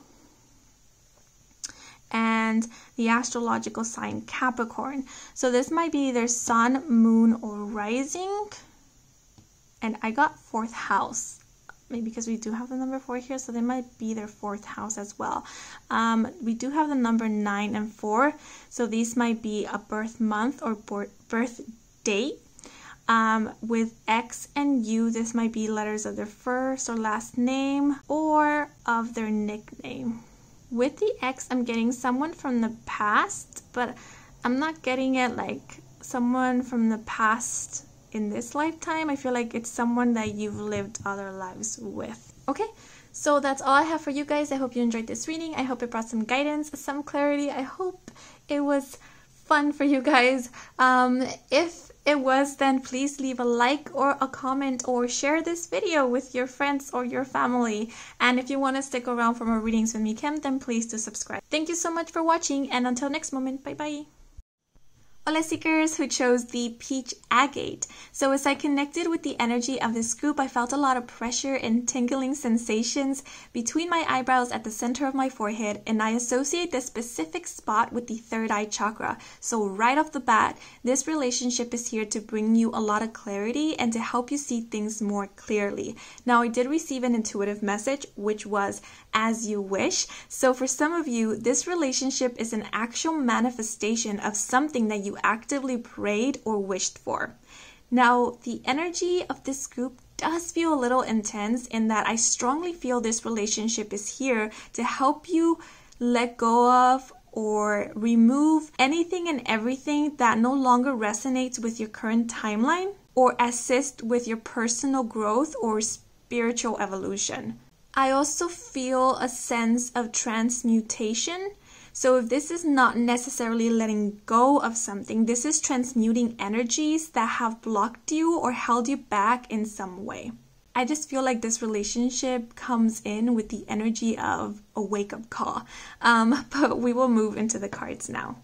and the astrological sign Capricorn. So this might be their sun, moon, or rising. And I got 4th house, maybe because we do have the number 4 here, so they might be their 4th house as well. We do have the number 9 and 4, so these might be a birth month or birth date. With X and U, this might be letters of their first or last name or of their nickname. With the X, I'm getting someone from the past, but I'm not getting it like someone from the past in this lifetime. I feel like it's someone that you've lived other lives with. Okay, so that's all I have for you guys. I hope you enjoyed this reading. I hope it brought some guidance, some clarity. I hope it was fun for you guys. If it was, then please leave a like or a comment or share this video with your friends or your family. And if you want to stick around for more readings with me, Kim, then please do subscribe. Thank you so much for watching, and until next moment, bye bye. Hola Seekers who chose the Peach Agate. So as I connected with the energy of this group, I felt a lot of pressure and tingling sensations between my eyebrows at the center of my forehead, and I associate this specific spot with the third eye chakra. So right off the bat, this relationship is here to bring you a lot of clarity and to help you see things more clearly. Now I did receive an intuitive message, which was as you wish. So for some of you, this relationship is an actual manifestation of something that you actively prayed or wished for. Now, the energy of this group does feel a little intense in that I strongly feel this relationship is here to help you let go of or remove anything and everything that no longer resonates with your current timeline or assist with your personal growth or spiritual evolution. I also feel a sense of transmutation. So if this is not necessarily letting go of something, this is transmuting energies that have blocked you or held you back in some way. I just feel like this relationship comes in with the energy of a wake-up call. But we will move into the cards now.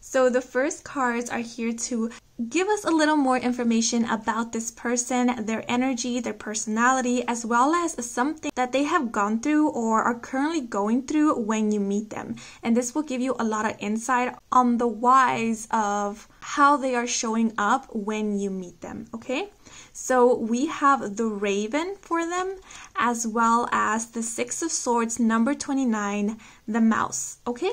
So the first cards are here to give us a little more information about this person, their energy, their personality, as well as something that they have gone through or are currently going through when you meet them. And this will give you a lot of insight on the whys of how they are showing up when you meet them, okay? So we have the Raven for them, as well as the 6 of Swords, number 29, the Mouse, okay?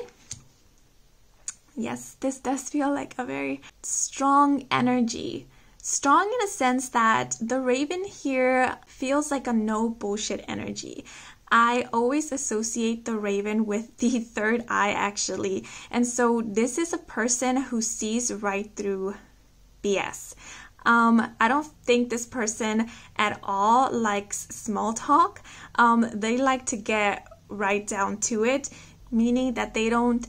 Yes, this does feel like a very strong energy. Strong in a sense that the Raven here feels like a no bullshit energy. I always associate the Raven with the third eye, actually. And so this is a person who sees right through BS. I don't think this person at all likes small talk. They like to get right down to it, meaning that they don't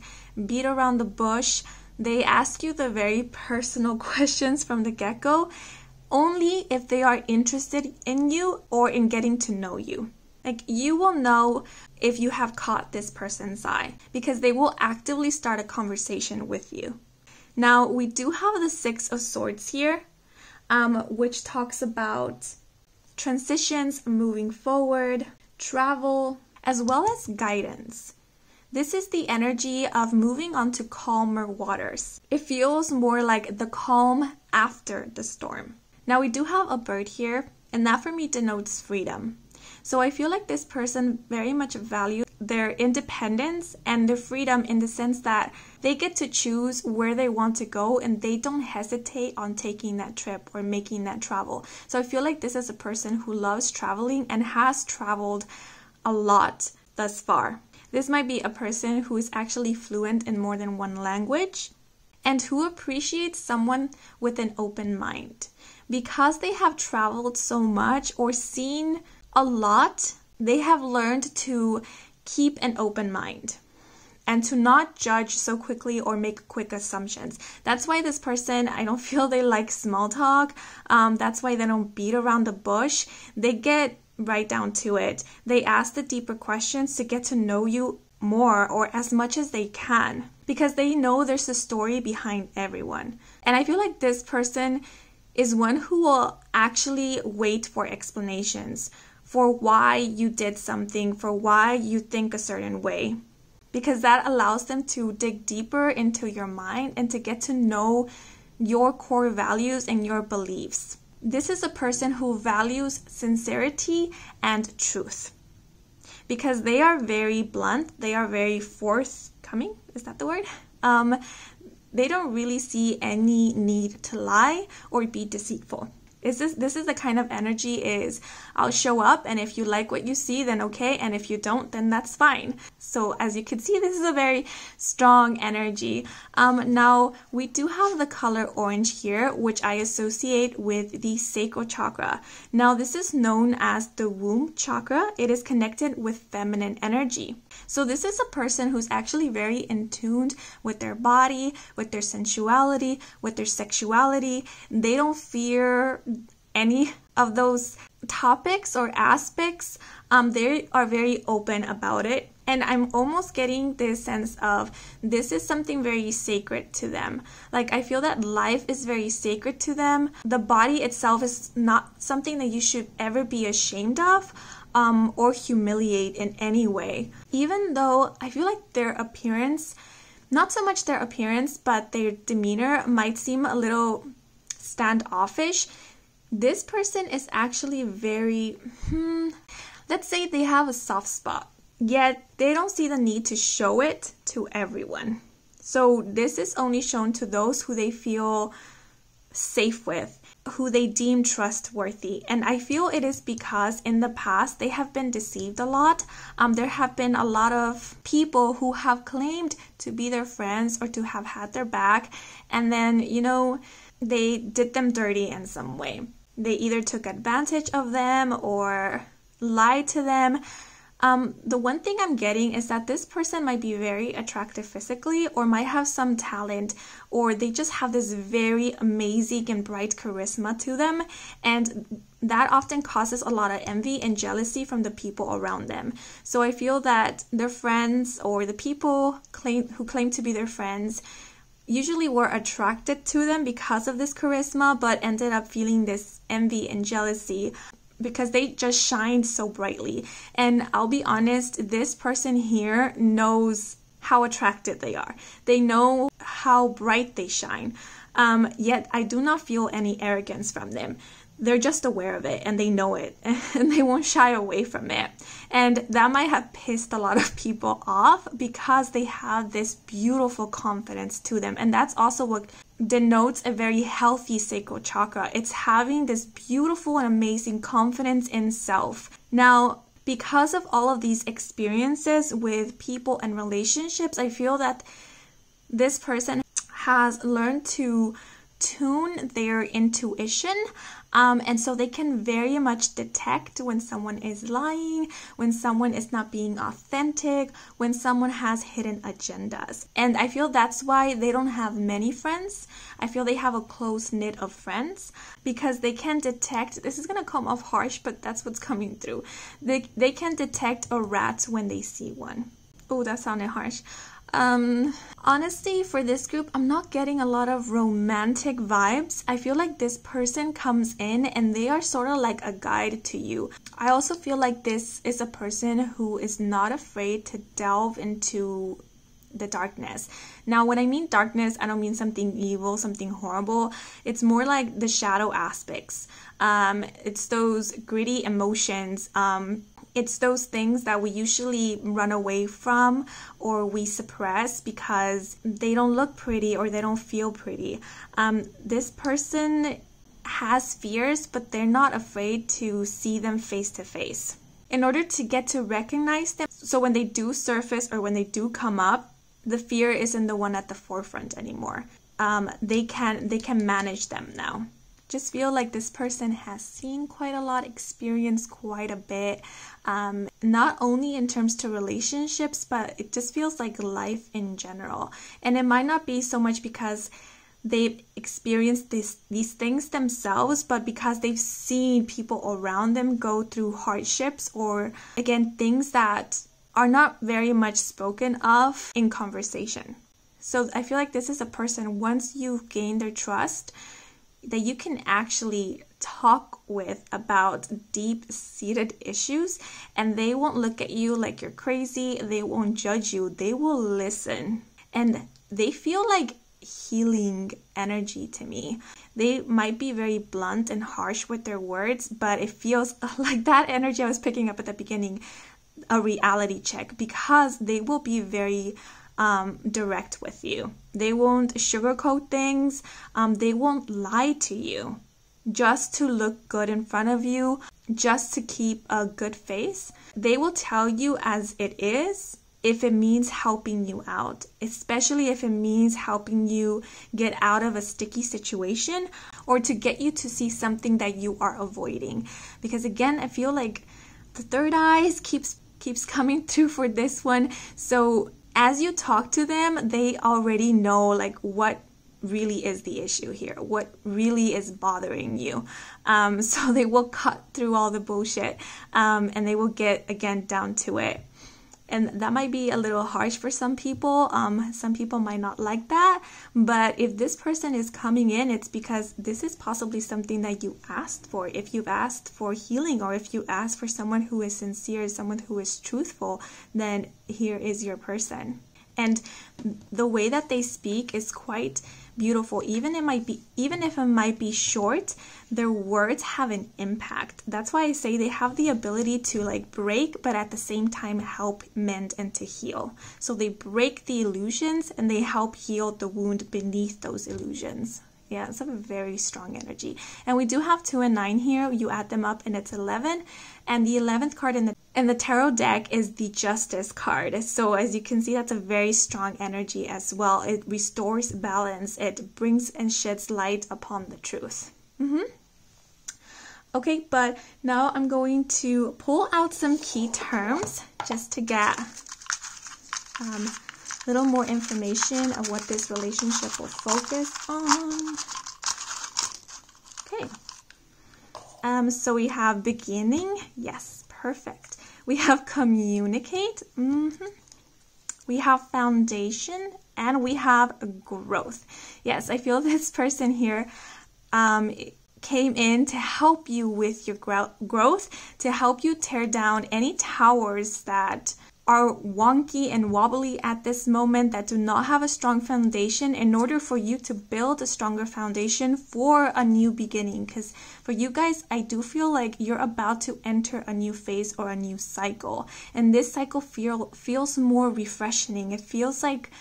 beat around the bush. They ask you the very personal questions from the get-go, only if they are interested in you or in getting to know you. Like, you will know if you have caught this person's eye, because they will actively start a conversation with you. Now, we do have the 6 of Swords here, which talks about transitions, moving forward, travel, as well as guidance. This is the energy of moving on to calmer waters. It feels more like the calm after the storm. Now we do have a bird here, and that for me denotes freedom. So I feel like this person very much values their independence and their freedom in the sense that they get to choose where they want to go and they don't hesitate on taking that trip or making that travel. So I feel like this is a person who loves traveling and has traveled a lot thus far. This might be a person who is actually fluent in more than one language and who appreciates someone with an open mind. Because they have traveled so much or seen a lot, they have learned to keep an open mind and to not judge so quickly or make quick assumptions. That's why this person, I don't feel they like small talk. That's why they don't beat around the bush. They get right down to it. They ask the deeper questions to get to know you more or as much as they can because they know there's a story behind everyone. And I feel like this person is one who will actually wait for explanations for why you did something, for why you think a certain way, because that allows them to dig deeper into your mind and to get to know your core values and your beliefs. This is a person who values sincerity and truth because they are very blunt. They are very forthcoming. Is that the word? They don't really see any need to lie or be deceitful. This is the kind of energy is I'll show up, and if you like what you see, then okay, and if you don't, then that's fine. So as you can see, this is a very strong energy. Now we do have the color orange here, which I associate with the sacral chakra. Now this is known as the womb chakra. It is connected with feminine energy. So this is a person who's actually very in tune with their body, with their sensuality, with their sexuality. They don't fear any of those topics or aspects. They are very open about it. And I'm almost getting this sense of this is something very sacred to them. Like I feel that life is very sacred to them. The body itself is not something that you should ever be ashamed of. Or humiliate in any way. Even though I feel like their appearance, not so much their appearance, but their demeanor might seem a little standoffish, this person is actually very, let's say they have a soft spot, yet they don't see the need to show it to everyone. So this is only shown to those who they feel safe with, who they deem trustworthy. And I feel it is because in the past they have been deceived a lot. There have been a lot of people who have claimed to be their friends or to have had their back, and then, you know, they did them dirty in some way. They either took advantage of them or lied to them. The one thing I'm getting is that this person might be very attractive physically or might have some talent, or they just have this very amazing and bright charisma to them, and that often causes a lot of envy and jealousy from the people around them. So I feel that their friends or the people who claim to be their friends usually were attracted to them because of this charisma, but ended up feeling this envy and jealousy because they just shine so brightly. And I'll be honest, this person here knows how attractive they are. They know how bright they shine. Yet I do not feel any arrogance from them. They're just aware of it and they know it and they won't shy away from it. And that might have pissed a lot of people off because they have this beautiful confidence to them. And that's also what denotes a very healthy sacral chakra. It's having this beautiful and amazing confidence in self. Now, because of all of these experiences with people and relationships, I feel that this person has learned to tune their intuition, and so they can very much detect when someone is lying, when someone is not being authentic, when someone has hidden agendas. And I feel that's why they don't have many friends. I feel they have a close knit of friends because they can detect, this is going to come off harsh, but that's what's coming through. They can detect a rat when they see one. Oh, that sounded harsh. Honestly, for this group, I'm not getting a lot of romantic vibes. I feel like this person comes in and they are sort of like a guide to you. I also feel like this is a person who is not afraid to delve into the darkness. Now, when I mean darkness, I don't mean something evil, something horrible. It's more like the shadow aspects. It's those gritty emotions. It's those things that we usually run away from or we suppress because they don't look pretty or they don't feel pretty. This person has fears, but they're not afraid to see them face to face. In order to get to recognize them, so when they do surface or when they do come up, the fear isn't the one at the forefront anymore. They can manage them now. Just feel like this person has seen quite a lot, experienced quite a bit, not only in terms to relationships, but it just feels like life in general. And it might not be so much because they've experienced these things themselves, but because they've seen people around them go through hardships or, again, things that are not very much spoken of in conversation. So I feel like this is a person, once you've gained their trust, that you can actually talk with about deep-seated issues, and they won't look at you like you're crazy. They won't judge you. They will listen. And they feel like healing energy to me. They might be very blunt and harsh with their words, but it feels like that energy I was picking up at the beginning, a reality check, because they will be very direct with you. They won't sugarcoat things. They won't lie to you just to look good in front of you, just to keep a good face. They will tell you as it is if it means helping you out, especially if it means helping you get out of a sticky situation or to get you to see something that you are avoiding. Because again, I feel like the third eye keeps coming through for this one. So as you talk to them, they already know like what really is the issue here, what really is bothering you. So they will cut through all the bullshit and they will get, again, down to it. And that might be a little harsh for some people. Some people might not like that. But if this person is coming in, it's because this is possibly something that you asked for. If you've asked for healing or if you ask for someone who is sincere, someone who is truthful, then here is your person. And the way that they speak is quite beautiful. Even if it might be short, their words have an impact. That's why I say they have the ability to like break, but at the same time help mend and to heal. So they break the illusions and they help heal the wound beneath those illusions. Yeah, it's a very strong energy. And we do have 2 and 9 here. You add them up and it's 11. And the 11th card in the tarot deck is the Justice card. So as you can see, that's a very strong energy as well. It restores balance. It brings and sheds light upon the truth. Okay, but now I'm going to pull out some key terms just to get little more information of what this relationship will focus on. Okay. So we have beginning. Yes, perfect. We have communicate. We have foundation. And we have growth. Yes, I feel this person here came in to help you with your growth, to help you tear down any towers that are wonky and wobbly at this moment, that do not have a strong foundation, in order for you to build a stronger foundation for a new beginning. Because for you guys, I do feel like you're about to enter a new phase or a new cycle. And this cycle feels more refreshing. It feels like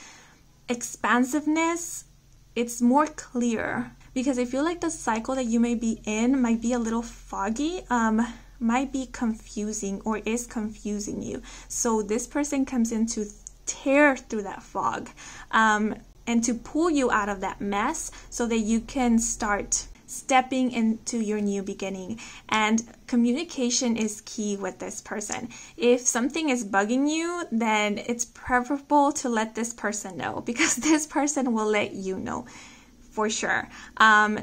expansiveness. It's more clear. Because I feel like the cycle that you may be in might be a little foggy. Might be confusing or is confusing you. So this person comes in to tear through that fog and to pull you out of that mess so that you can start stepping into your new beginning. And communication is key with this person. If something is bugging you, then it's preferable to let this person know, because this person will let you know for sure.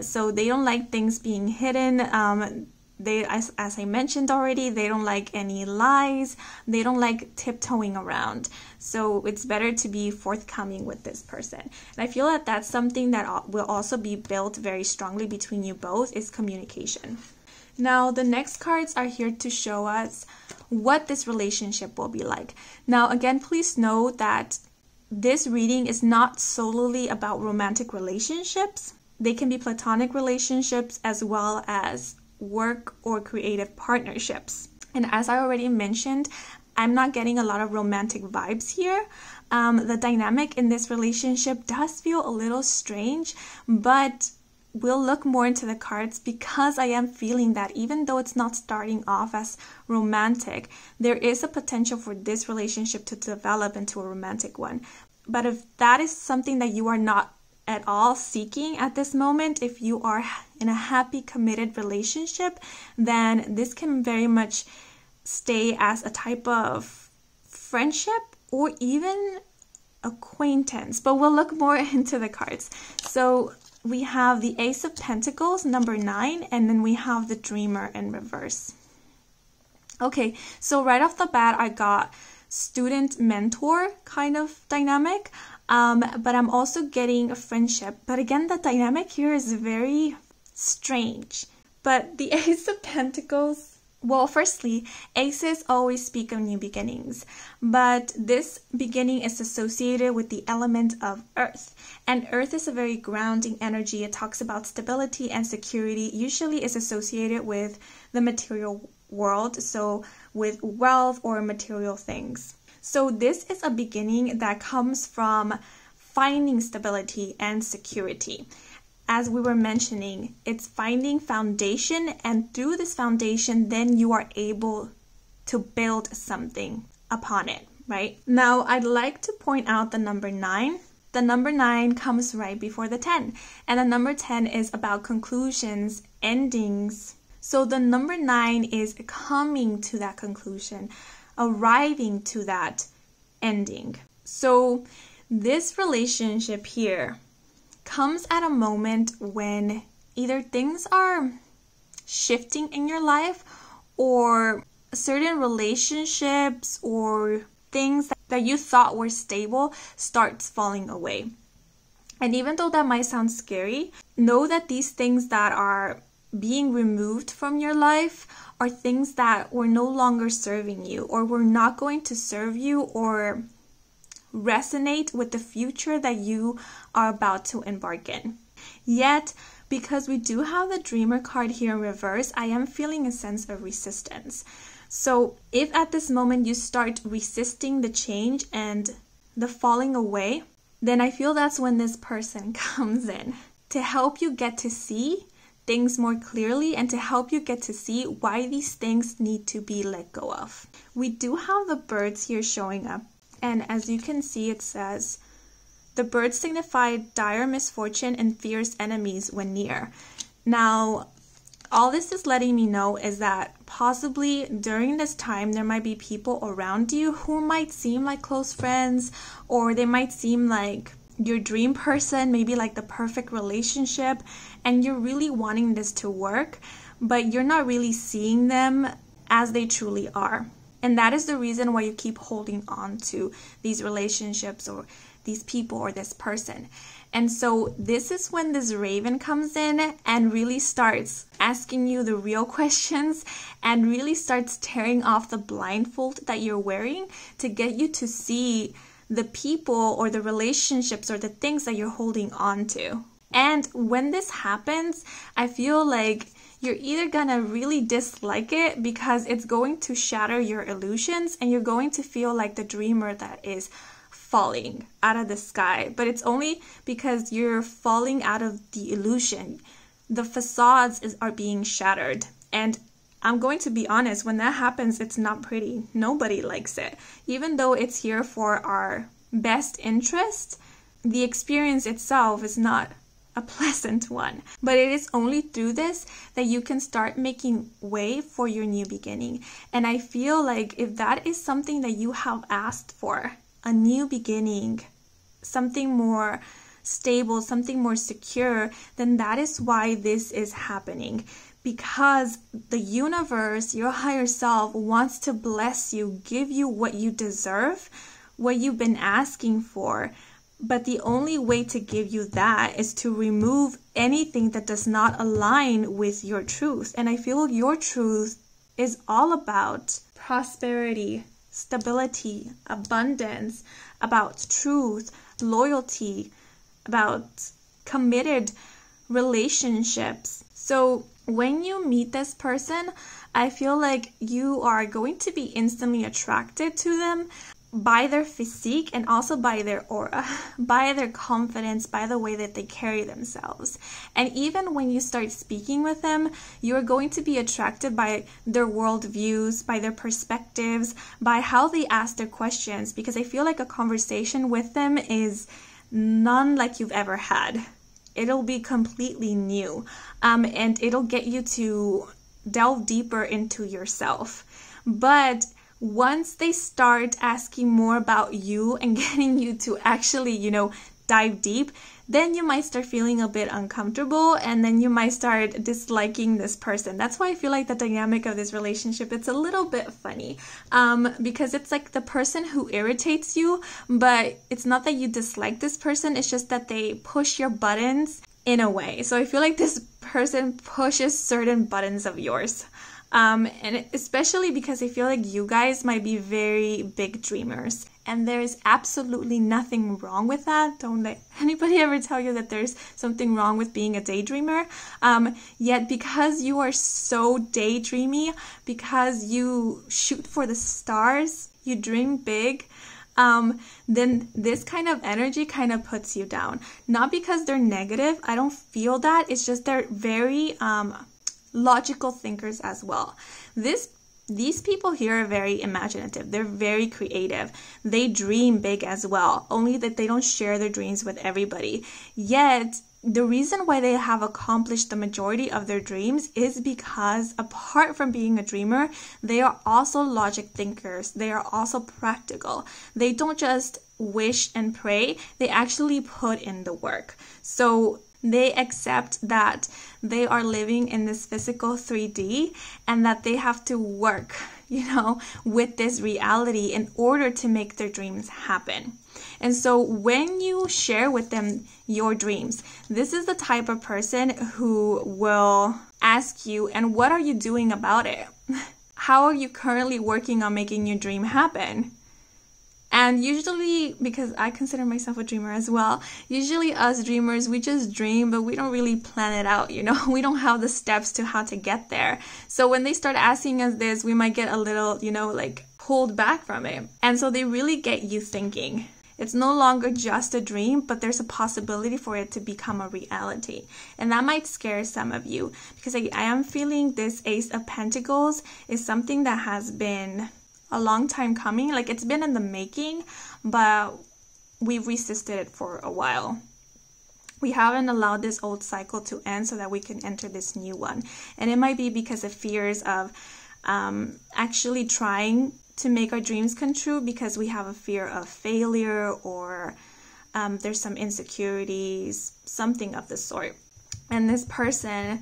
So they don't like things being hidden. They, as I mentioned already, they don't like any lies. They don't like tiptoeing around. So it's better to be forthcoming with this person. And I feel that that's something that will also be built very strongly between you both, is communication. Now, the next cards are here to show us what this relationship will be like. Now, again, please know that this reading is not solely about romantic relationships. They can be platonic relationships as well as work or creative partnerships. And as I already mentioned, I'm not getting a lot of romantic vibes here. The dynamic in this relationship does feel a little strange, but we'll look more into the cards because I am feeling that even though it's not starting off as romantic, there is a potential for this relationship to develop into a romantic one. But if that is something that you are not at all seeking at this moment, if you are in a happy, committed relationship, then this can very much stay as a type of friendship or even acquaintance, but we'll look more into the cards. So we have the Ace of Pentacles, number 9, and then we have the Dreamer in reverse. Okay, so right off the bat, I got student-mentor kind of dynamic. But I'm also getting a friendship. But again, the dynamic here is very strange. But the Ace of Pentacles, well, firstly, aces always speak of new beginnings. But this beginning is associated with the element of earth. And earth is a very grounding energy. It talks about stability and security. Usually is associated with the material world. So with wealth or material things. So this is a beginning that comes from finding stability and security. As we were mentioning, it's finding foundation, and through this foundation, then you are able to build something upon it, right? Now, I'd like to point out the number 9. The number 9 comes right before the 10, and the number 10 is about conclusions, endings. So the number 9 is coming to that conclusion, arriving to that ending. So this relationship here comes at a moment when either things are shifting in your life, or certain relationships or things that you thought were stable starts falling away. And even though that might sound scary, know that these things that are being removed from your life are things that were no longer serving you, or were not going to serve you or resonate with the future that you are about to embark in. Yet, because we do have the Dreamer card here in reverse, I am feeling a sense of resistance. So if at this moment you start resisting the change and the falling away, then I feel that's when this person comes in to help you get to see things more clearly, and to help you get to see why these things need to be let go of. We do have the birds here showing up, and as you can see, it says the birds signify dire misfortune and fierce enemies when near. Now, all this is letting me know is that possibly during this time there might be people around you who might seem like close friends, or they might seem like your dream person, maybe like the perfect relationship, and you're really wanting this to work, but you're not really seeing them as they truly are. And that is the reason why you keep holding on to these relationships or these people or this person. And so this is when this raven comes in and really starts asking you the real questions, and really starts tearing off the blindfold that you're wearing to get you to see the people or the relationships or the things that you're holding on to. And when this happens, I feel like you're either gonna really dislike it because it's going to shatter your illusions, and you're going to feel like the dreamer that is falling out of the sky. But it's only because you're falling out of the illusion. The facades are being shattered. And I'm going to be honest, when that happens, it's not pretty. Nobody likes it. Even though it's here for our best interest, the experience itself is not a pleasant one. But it is only through this that you can start making way for your new beginning. And I feel like if that is something that you have asked for, a new beginning, something more stable, something more secure, then that is why this is happening. Because the universe, your higher self, wants to bless you, give you what you deserve, what you've been asking for. But the only way to give you that is to remove anything that does not align with your truth. And I feel your truth is all about prosperity, stability, abundance, about truth, loyalty, about committed relationships. So when you meet this person, I feel like you are going to be instantly attracted to them by their physique and also by their aura, by their confidence, by the way that they carry themselves. And even when you start speaking with them, you're going to be attracted by their worldviews, by their perspectives, by how they ask their questions, because I feel like a conversation with them is none like you've ever had. It'll be completely new, and it'll get you to delve deeper into yourself. But once they start asking more about you and getting you to actually, you know, dive deep, then you might start feeling a bit uncomfortable, and then you might start disliking this person. That's why I feel like the dynamic of this relationship, it's a little bit funny, because it's like the person who irritates you, but it's not that you dislike this person, it's just that they push your buttons in a way. So I feel like this person pushes certain buttons of yours. And especially because I feel like you guys might be very big dreamers, and there is absolutely nothing wrong with that. Don't let anybody ever tell you that there's something wrong with being a daydreamer. Yet because you are so daydreamy, because you shoot for the stars, you dream big, then this kind of energy kind of puts you down. Not because they're negative, I don't feel that. It's just they're very logical thinkers as well. These people here are very imaginative. They're very creative. They dream big as well, only that they don't share their dreams with everybody. Yet, the reason why they have accomplished the majority of their dreams is because, apart from being a dreamer, they are also logic thinkers. They are also practical. They don't just wish and pray. They actually put in the work. So they accept that they are living in this physical 3D and that they have to work, you know, with this reality in order to make their dreams happen. And so when you share with them your dreams, this is the type of person who will ask you, and what are you doing about it? How are you currently working on making your dream happen? And usually, because I consider myself a dreamer as well, usually us dreamers, we just dream, but we don't really plan it out, you know? We don't have the steps to how to get there. So when they start asking us this, we might get a little, you know, like pulled back from it. And so they really get you thinking. It's no longer just a dream, but there's a possibility for it to become a reality. And that might scare some of you, because I am feeling this Ace of Pentacles is something that has been a long time coming. Like, it's been in the making, but we've resisted it for a while. We haven't allowed this old cycle to end so that we can enter this new one. And it might be because of fears of actually trying to make our dreams come true, because we have a fear of failure, or there's some insecurities, something of the sort. And this person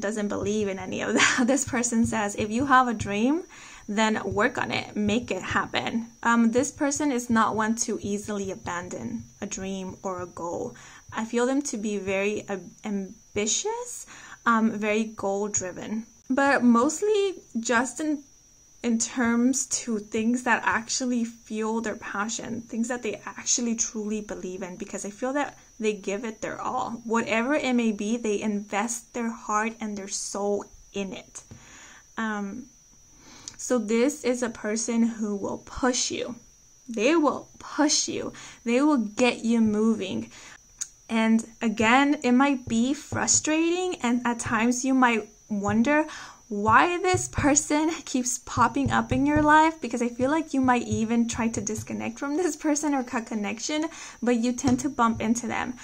doesn't believe in any of that. This person says, if you have a dream, then work on it, make it happen. This person is not one to easily abandon a dream or a goal. I feel them to be very ambitious, very goal-driven, but mostly just in terms to things that actually fuel their passion, things that they actually truly believe in, because I feel that they give it their all. Whatever it may be, they invest their heart and their soul in it. So this is a person who will push you. They will push you. They will get you moving. And again, it might be frustrating, and at times you might wonder why this person keeps popping up in your life, because I feel like you might even try to disconnect from this person or cut connection, but you tend to bump into them,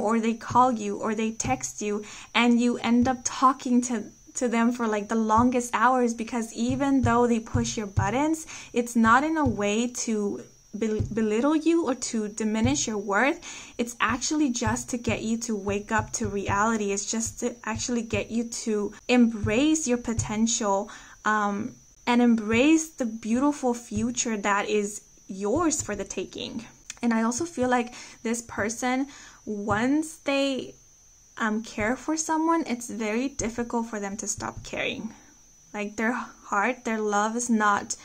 or they call you or they text you, and you end up talking to them for like the longest hours, because even though they push your buttons, it's not in a way to belittle you or to diminish your worth. It's actually just to get you to wake up to reality. It's just to actually get you to embrace your potential, and embrace the beautiful future that is yours for the taking. And I also feel like this person, once they care for someone, it's very difficult for them to stop caring. Like their heart, their love is not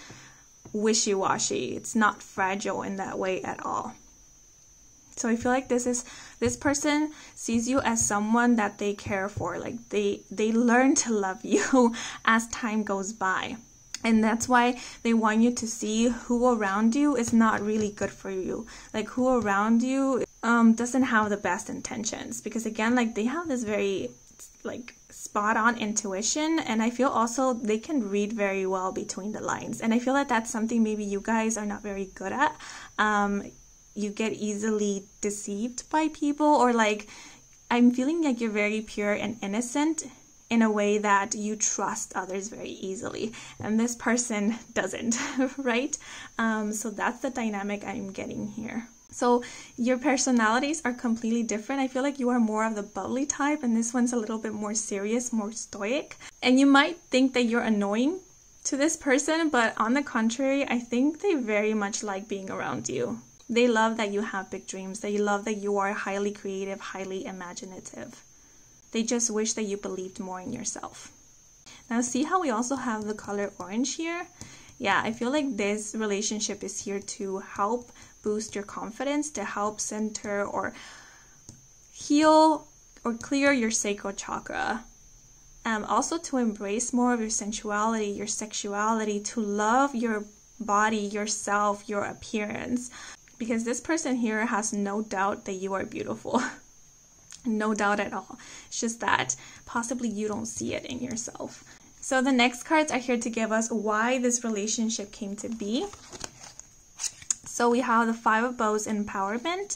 wishy-washy. It's not fragile in that way at all. So I feel like this person sees you as someone that they care for. Like they learn to love you as time goes by. And that's why they want you to see who around you is not really good for you. Like who around you doesn't have the best intentions. Because again, like they have this very like spot on intuition, and I feel also they can read very well between the lines. And I feel that that's something maybe you guys are not very good at. You get easily deceived by people, or like I'm feeling like you're very pure and innocent in a way that you trust others very easily, and this person doesn't, right? So that's the dynamic I'm getting here. So your personalities are completely different. I feel like you are more of the bubbly type, and this one's a little bit more serious, more stoic. And you might think that you're annoying to this person, but on the contrary, I think they very much like being around you. They love that you have big dreams. They love that you are highly creative, highly imaginative. They just wish that you believed more in yourself. Now see how we also have the color orange here? Yeah, I feel like this relationship is here to help boost your confidence, to help center or heal or clear your sacral chakra. Also to embrace more of your sensuality, your sexuality, to love your body, yourself, your appearance. Because this person here has no doubt that you are beautiful. No doubt at all. It's just that possibly you don't see it in yourself. So the next cards are here to give us why this relationship came to be. So we have the Five of Bows, empowerment,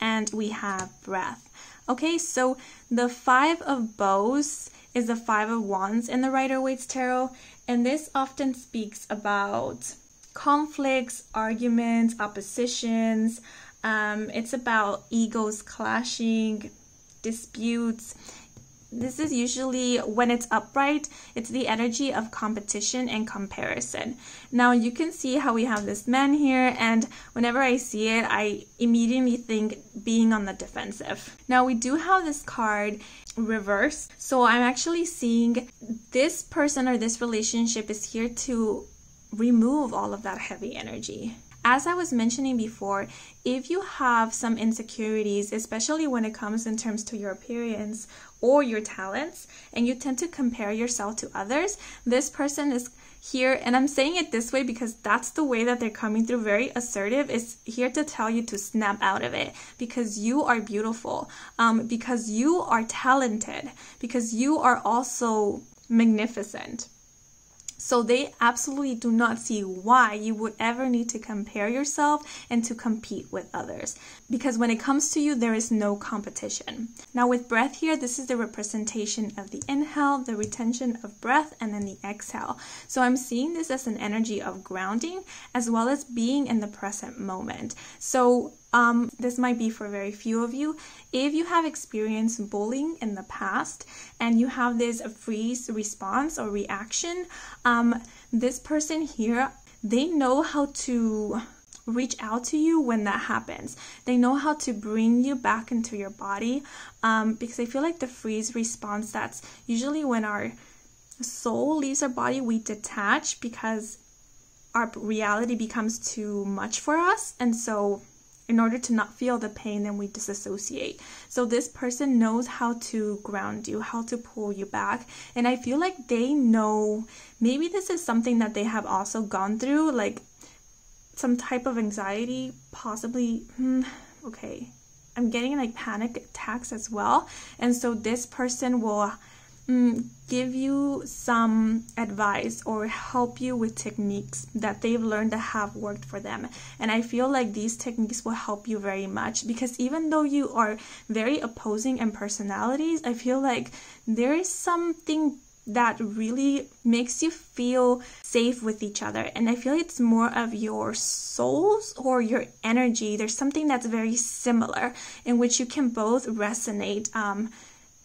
and we have breath. Okay, so the Five of Bows is the Five of Wands in the Rider-Waite's tarot, and this often speaks about conflicts, arguments, oppositions. It's about egos clashing, disputes. This is usually, when it's upright, it's the energy of competition and comparison. Now you can see how we have this man here, and whenever I see it, I immediately think being on the defensive. Now we do have this card reverse, so I'm actually seeing this person or this relationship is here to remove all of that heavy energy. As I was mentioning before, if you have some insecurities, especially when it comes in terms to your appearance or your talents, and you tend to compare yourself to others, this person is here, and I'm saying it this way because that's the way that they're coming through, very assertive, is here to tell you to snap out of it, because you are beautiful, because you are talented, because you are also magnificent. So they absolutely do not see why you would ever need to compare yourself and to compete with others. Because when it comes to you, there is no competition. Now with breath here, this is the representation of the inhale, the retention of breath, and then the exhale. So I'm seeing this as an energy of grounding, as well as being in the present moment. So this might be for very few of you. If you have experienced bullying in the past and you have this freeze response or reaction, this person here, they know how to reach out to you when that happens. They know how to bring you back into your body, because I feel like the freeze response, that's usually when our soul leaves our body, we detach because our reality becomes too much for us. And so in order to not feel the pain, then we disassociate. So this person knows how to ground you, how to pull you back. And I feel like they know, maybe this is something that they have also gone through, like some type of anxiety, possibly, okay, I'm getting like panic attacks as well. And so this person will give you some advice or help you with techniques that they've learned that have worked for them. And I feel like these techniques will help you very much, because even though you are very opposing in personalities, I feel like there is something that really makes you feel safe with each other. And I feel it's more of your souls or your energy. There's something that's very similar in which you can both resonate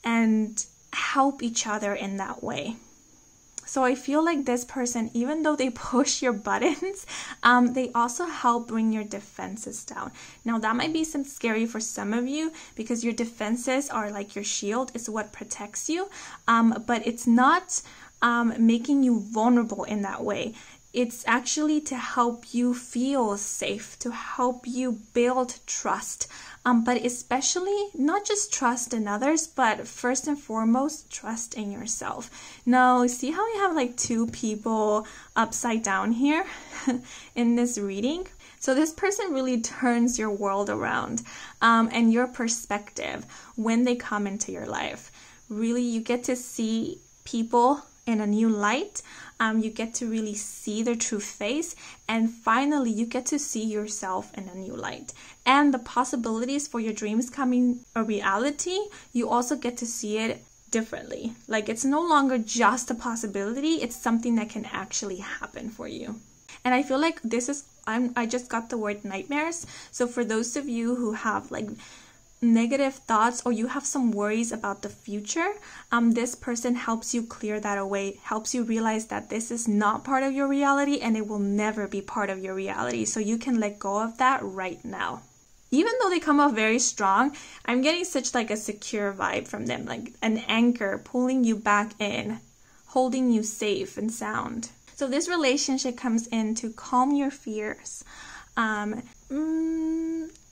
and help each other in that way. So I feel like this person, even though they push your buttons, they also help bring your defenses down. Now that might be some scary for some of you because your defenses are like your shield, is what protects you, but it's not making you vulnerable in that way. It's actually to help you feel safe, to help you build trust, but especially not just trust in others, but first and foremost, trust in yourself. Now, see how we have like two people upside down here in this reading? So this person really turns your world around and your perspective when they come into your life. Really, you get to see people in a new light. You get to really see their true face, and finally you get to see yourself in a new light, and the possibilities for your dreams coming a reality. You also get to see it differently, like it's no longer just a possibility, it's something that can actually happen for you. And I feel like this is, I just got the word nightmares. So for those of you who have like negative thoughts or you have some worries about the future, this person helps you clear that away, helps you realize that this is not part of your reality and it will never be part of your reality, so you can let go of that right now. Even though they come off very strong, I'm getting such like a secure vibe from them, like an anchor pulling you back in, holding you safe and sound. So this relationship comes in to calm your fears.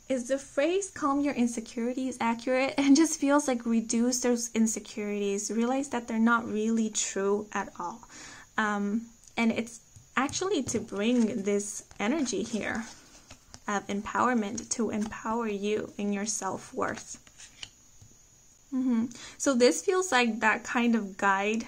Is the phrase calm your insecurities accurate? And just feels like reduce those insecurities, realize that they're not really true at all. And it's actually to bring this energy here of empowerment, to empower you in your self-worth. So this feels like that kind of guide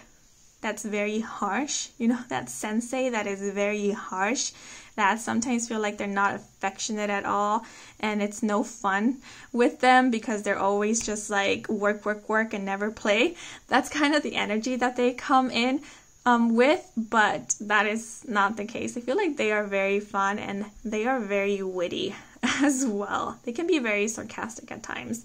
that's very harsh, you know, that sensei that is very harsh, that sometimes feel like they're not affectionate at all, and it's no fun with them because they're always just like work, work, work and never play. That's kind of the energy that they come in with, but that is not the case. I feel like they are very fun and they are very witty as well. They can be very sarcastic at times,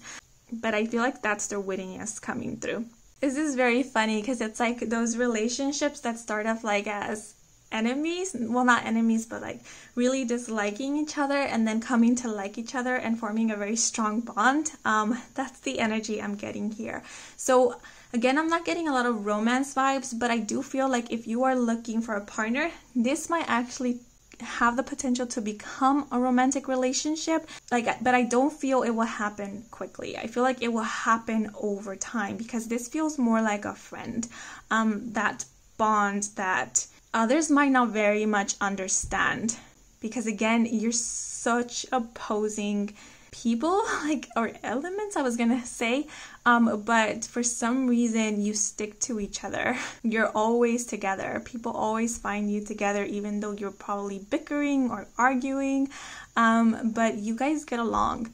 but I feel like that's their wittiness coming through. This is very funny because it's like those relationships that start off like as enemies, well not enemies, but like really disliking each other and then coming to like each other and forming a very strong bond. That's the energy I'm getting here. So again, I'm not getting a lot of romance vibes, but I do feel like if you are looking for a partner, this might actually have the potential to become a romantic relationship, like, but I don't feel it will happen quickly. I feel like it will happen over time because this feels more like a friend, that bond that others might not very much understand, because again, you're such opposing people, like, or elements, I was gonna say, but for some reason you stick to each other. You're always together. People always find you together, even though you're probably bickering or arguing, but you guys get along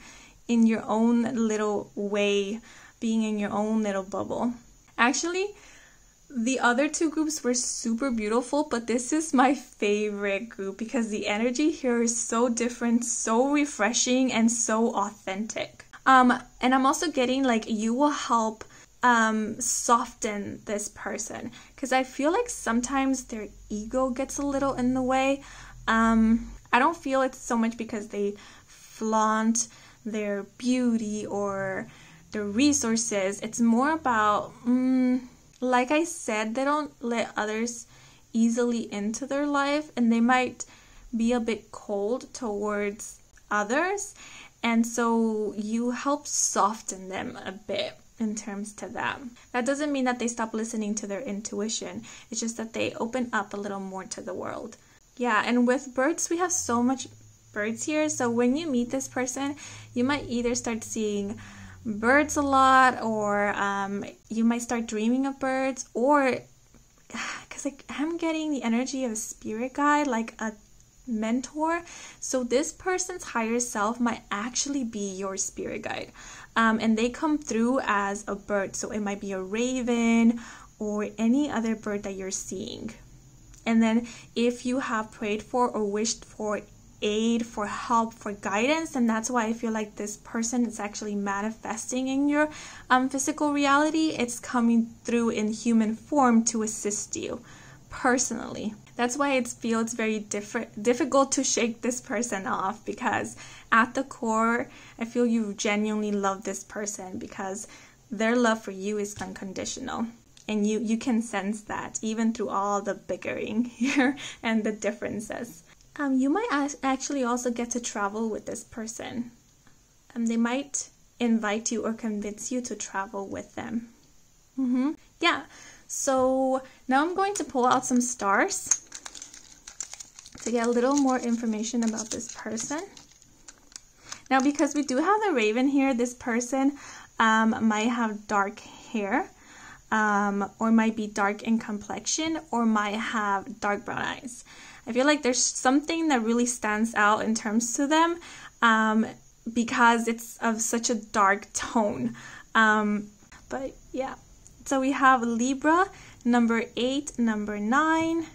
in your own little way, being in your own little bubble. Actually, the other two groups were super beautiful, but this is my favorite group because the energy here is so different, so refreshing, and so authentic. And I'm also getting like you will help soften this person, because I feel like sometimes their ego gets a little in the way. I don't feel it's so much because they flaunt their beauty or their resources. It's more about... like I said, they don't let others easily into their life, and they might be a bit cold towards others, and so you help soften them a bit in terms to that. That doesn't mean that they stop listening to their intuition, it's just that they open up a little more to the world. Yeah, and with birds, we have so much birds here, so when you meet this person, you might either start seeing birds a lot, or you might start dreaming of birds, or because like I'm getting the energy of a spirit guide, like a mentor. So this person's higher self might actually be your spirit guide, and they come through as a bird. So it might be a raven or any other bird that you're seeing. And then if you have prayed for or wished for aid, for help, for guidance, and that's why I feel like this person is actually manifesting in your physical reality. It's coming through in human form to assist you personally. That's why it feels very difficult to shake this person off, because at the core, I feel you genuinely love this person, because their love for you is unconditional. And you can sense that even through all the bickering here and the differences. You might actually also get to travel with this person. They might invite you or convince you to travel with them. Yeah, so now I'm going to pull out some stars to get a little more information about this person. Now, because we do have the raven here, this person might have dark hair. Or might be dark in complexion, or might have dark brown eyes. I feel like there's something that really stands out in terms to them because it's of such a dark tone. But yeah, so we have Libra, number 8, number 9.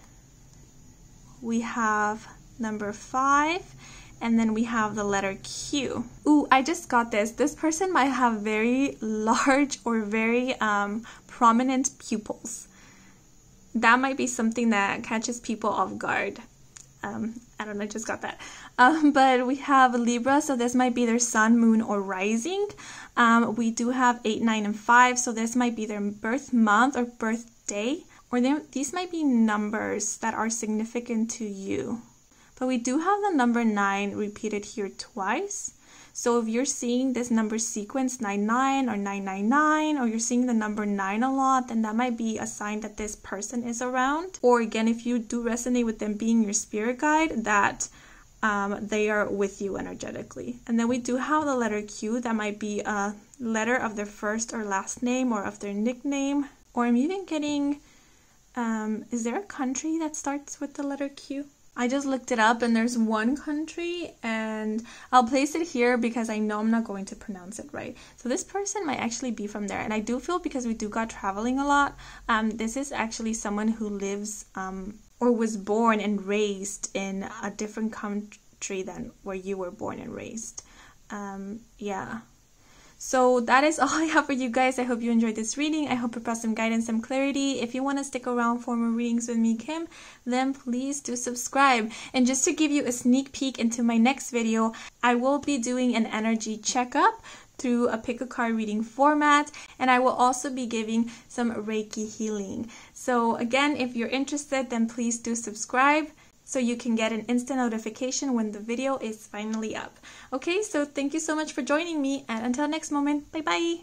We have number 5. And then we have the letter Q. Ooh, I just got this. This person might have very large or very prominent pupils. That might be something that catches people off guard. I don't know, I just got that. But we have Libra, so this might be their sun, moon, or rising. We do have 8, 9, and 5, so this might be their birth month or birthday. Or these might be numbers that are significant to you. But we do have the number 9 repeated here twice. So if you're seeing this number sequence 99 or 999, or you're seeing the number 9 a lot, then that might be a sign that this person is around. Or again, if you do resonate with them being your spirit guide, that they are with you energetically. And then we do have the letter Q. That might be a letter of their first or last name, or of their nickname. Or I'm even getting, is there a country that starts with the letter Q? I just looked it up and there's one country, and I'll place it here because I know I'm not going to pronounce it right. So this person might actually be from there, and I do feel, because we do got traveling a lot, this is actually someone who lives or was born and raised in a different country than where you were born and raised. Yeah. So that is all I have for you guys. I hope you enjoyed this reading. I hope it brought some guidance, some clarity. If you want to stick around for more readings with me, Kim, then please do subscribe. And just to give you a sneak peek into my next video, I will be doing an energy checkup through a pick a card reading format, and I will also be giving some Reiki healing. So again, if you're interested, then please do subscribe, so you can get an instant notification when the video is finally up. Okay, so thank you so much for joining me, and until next moment, bye-bye!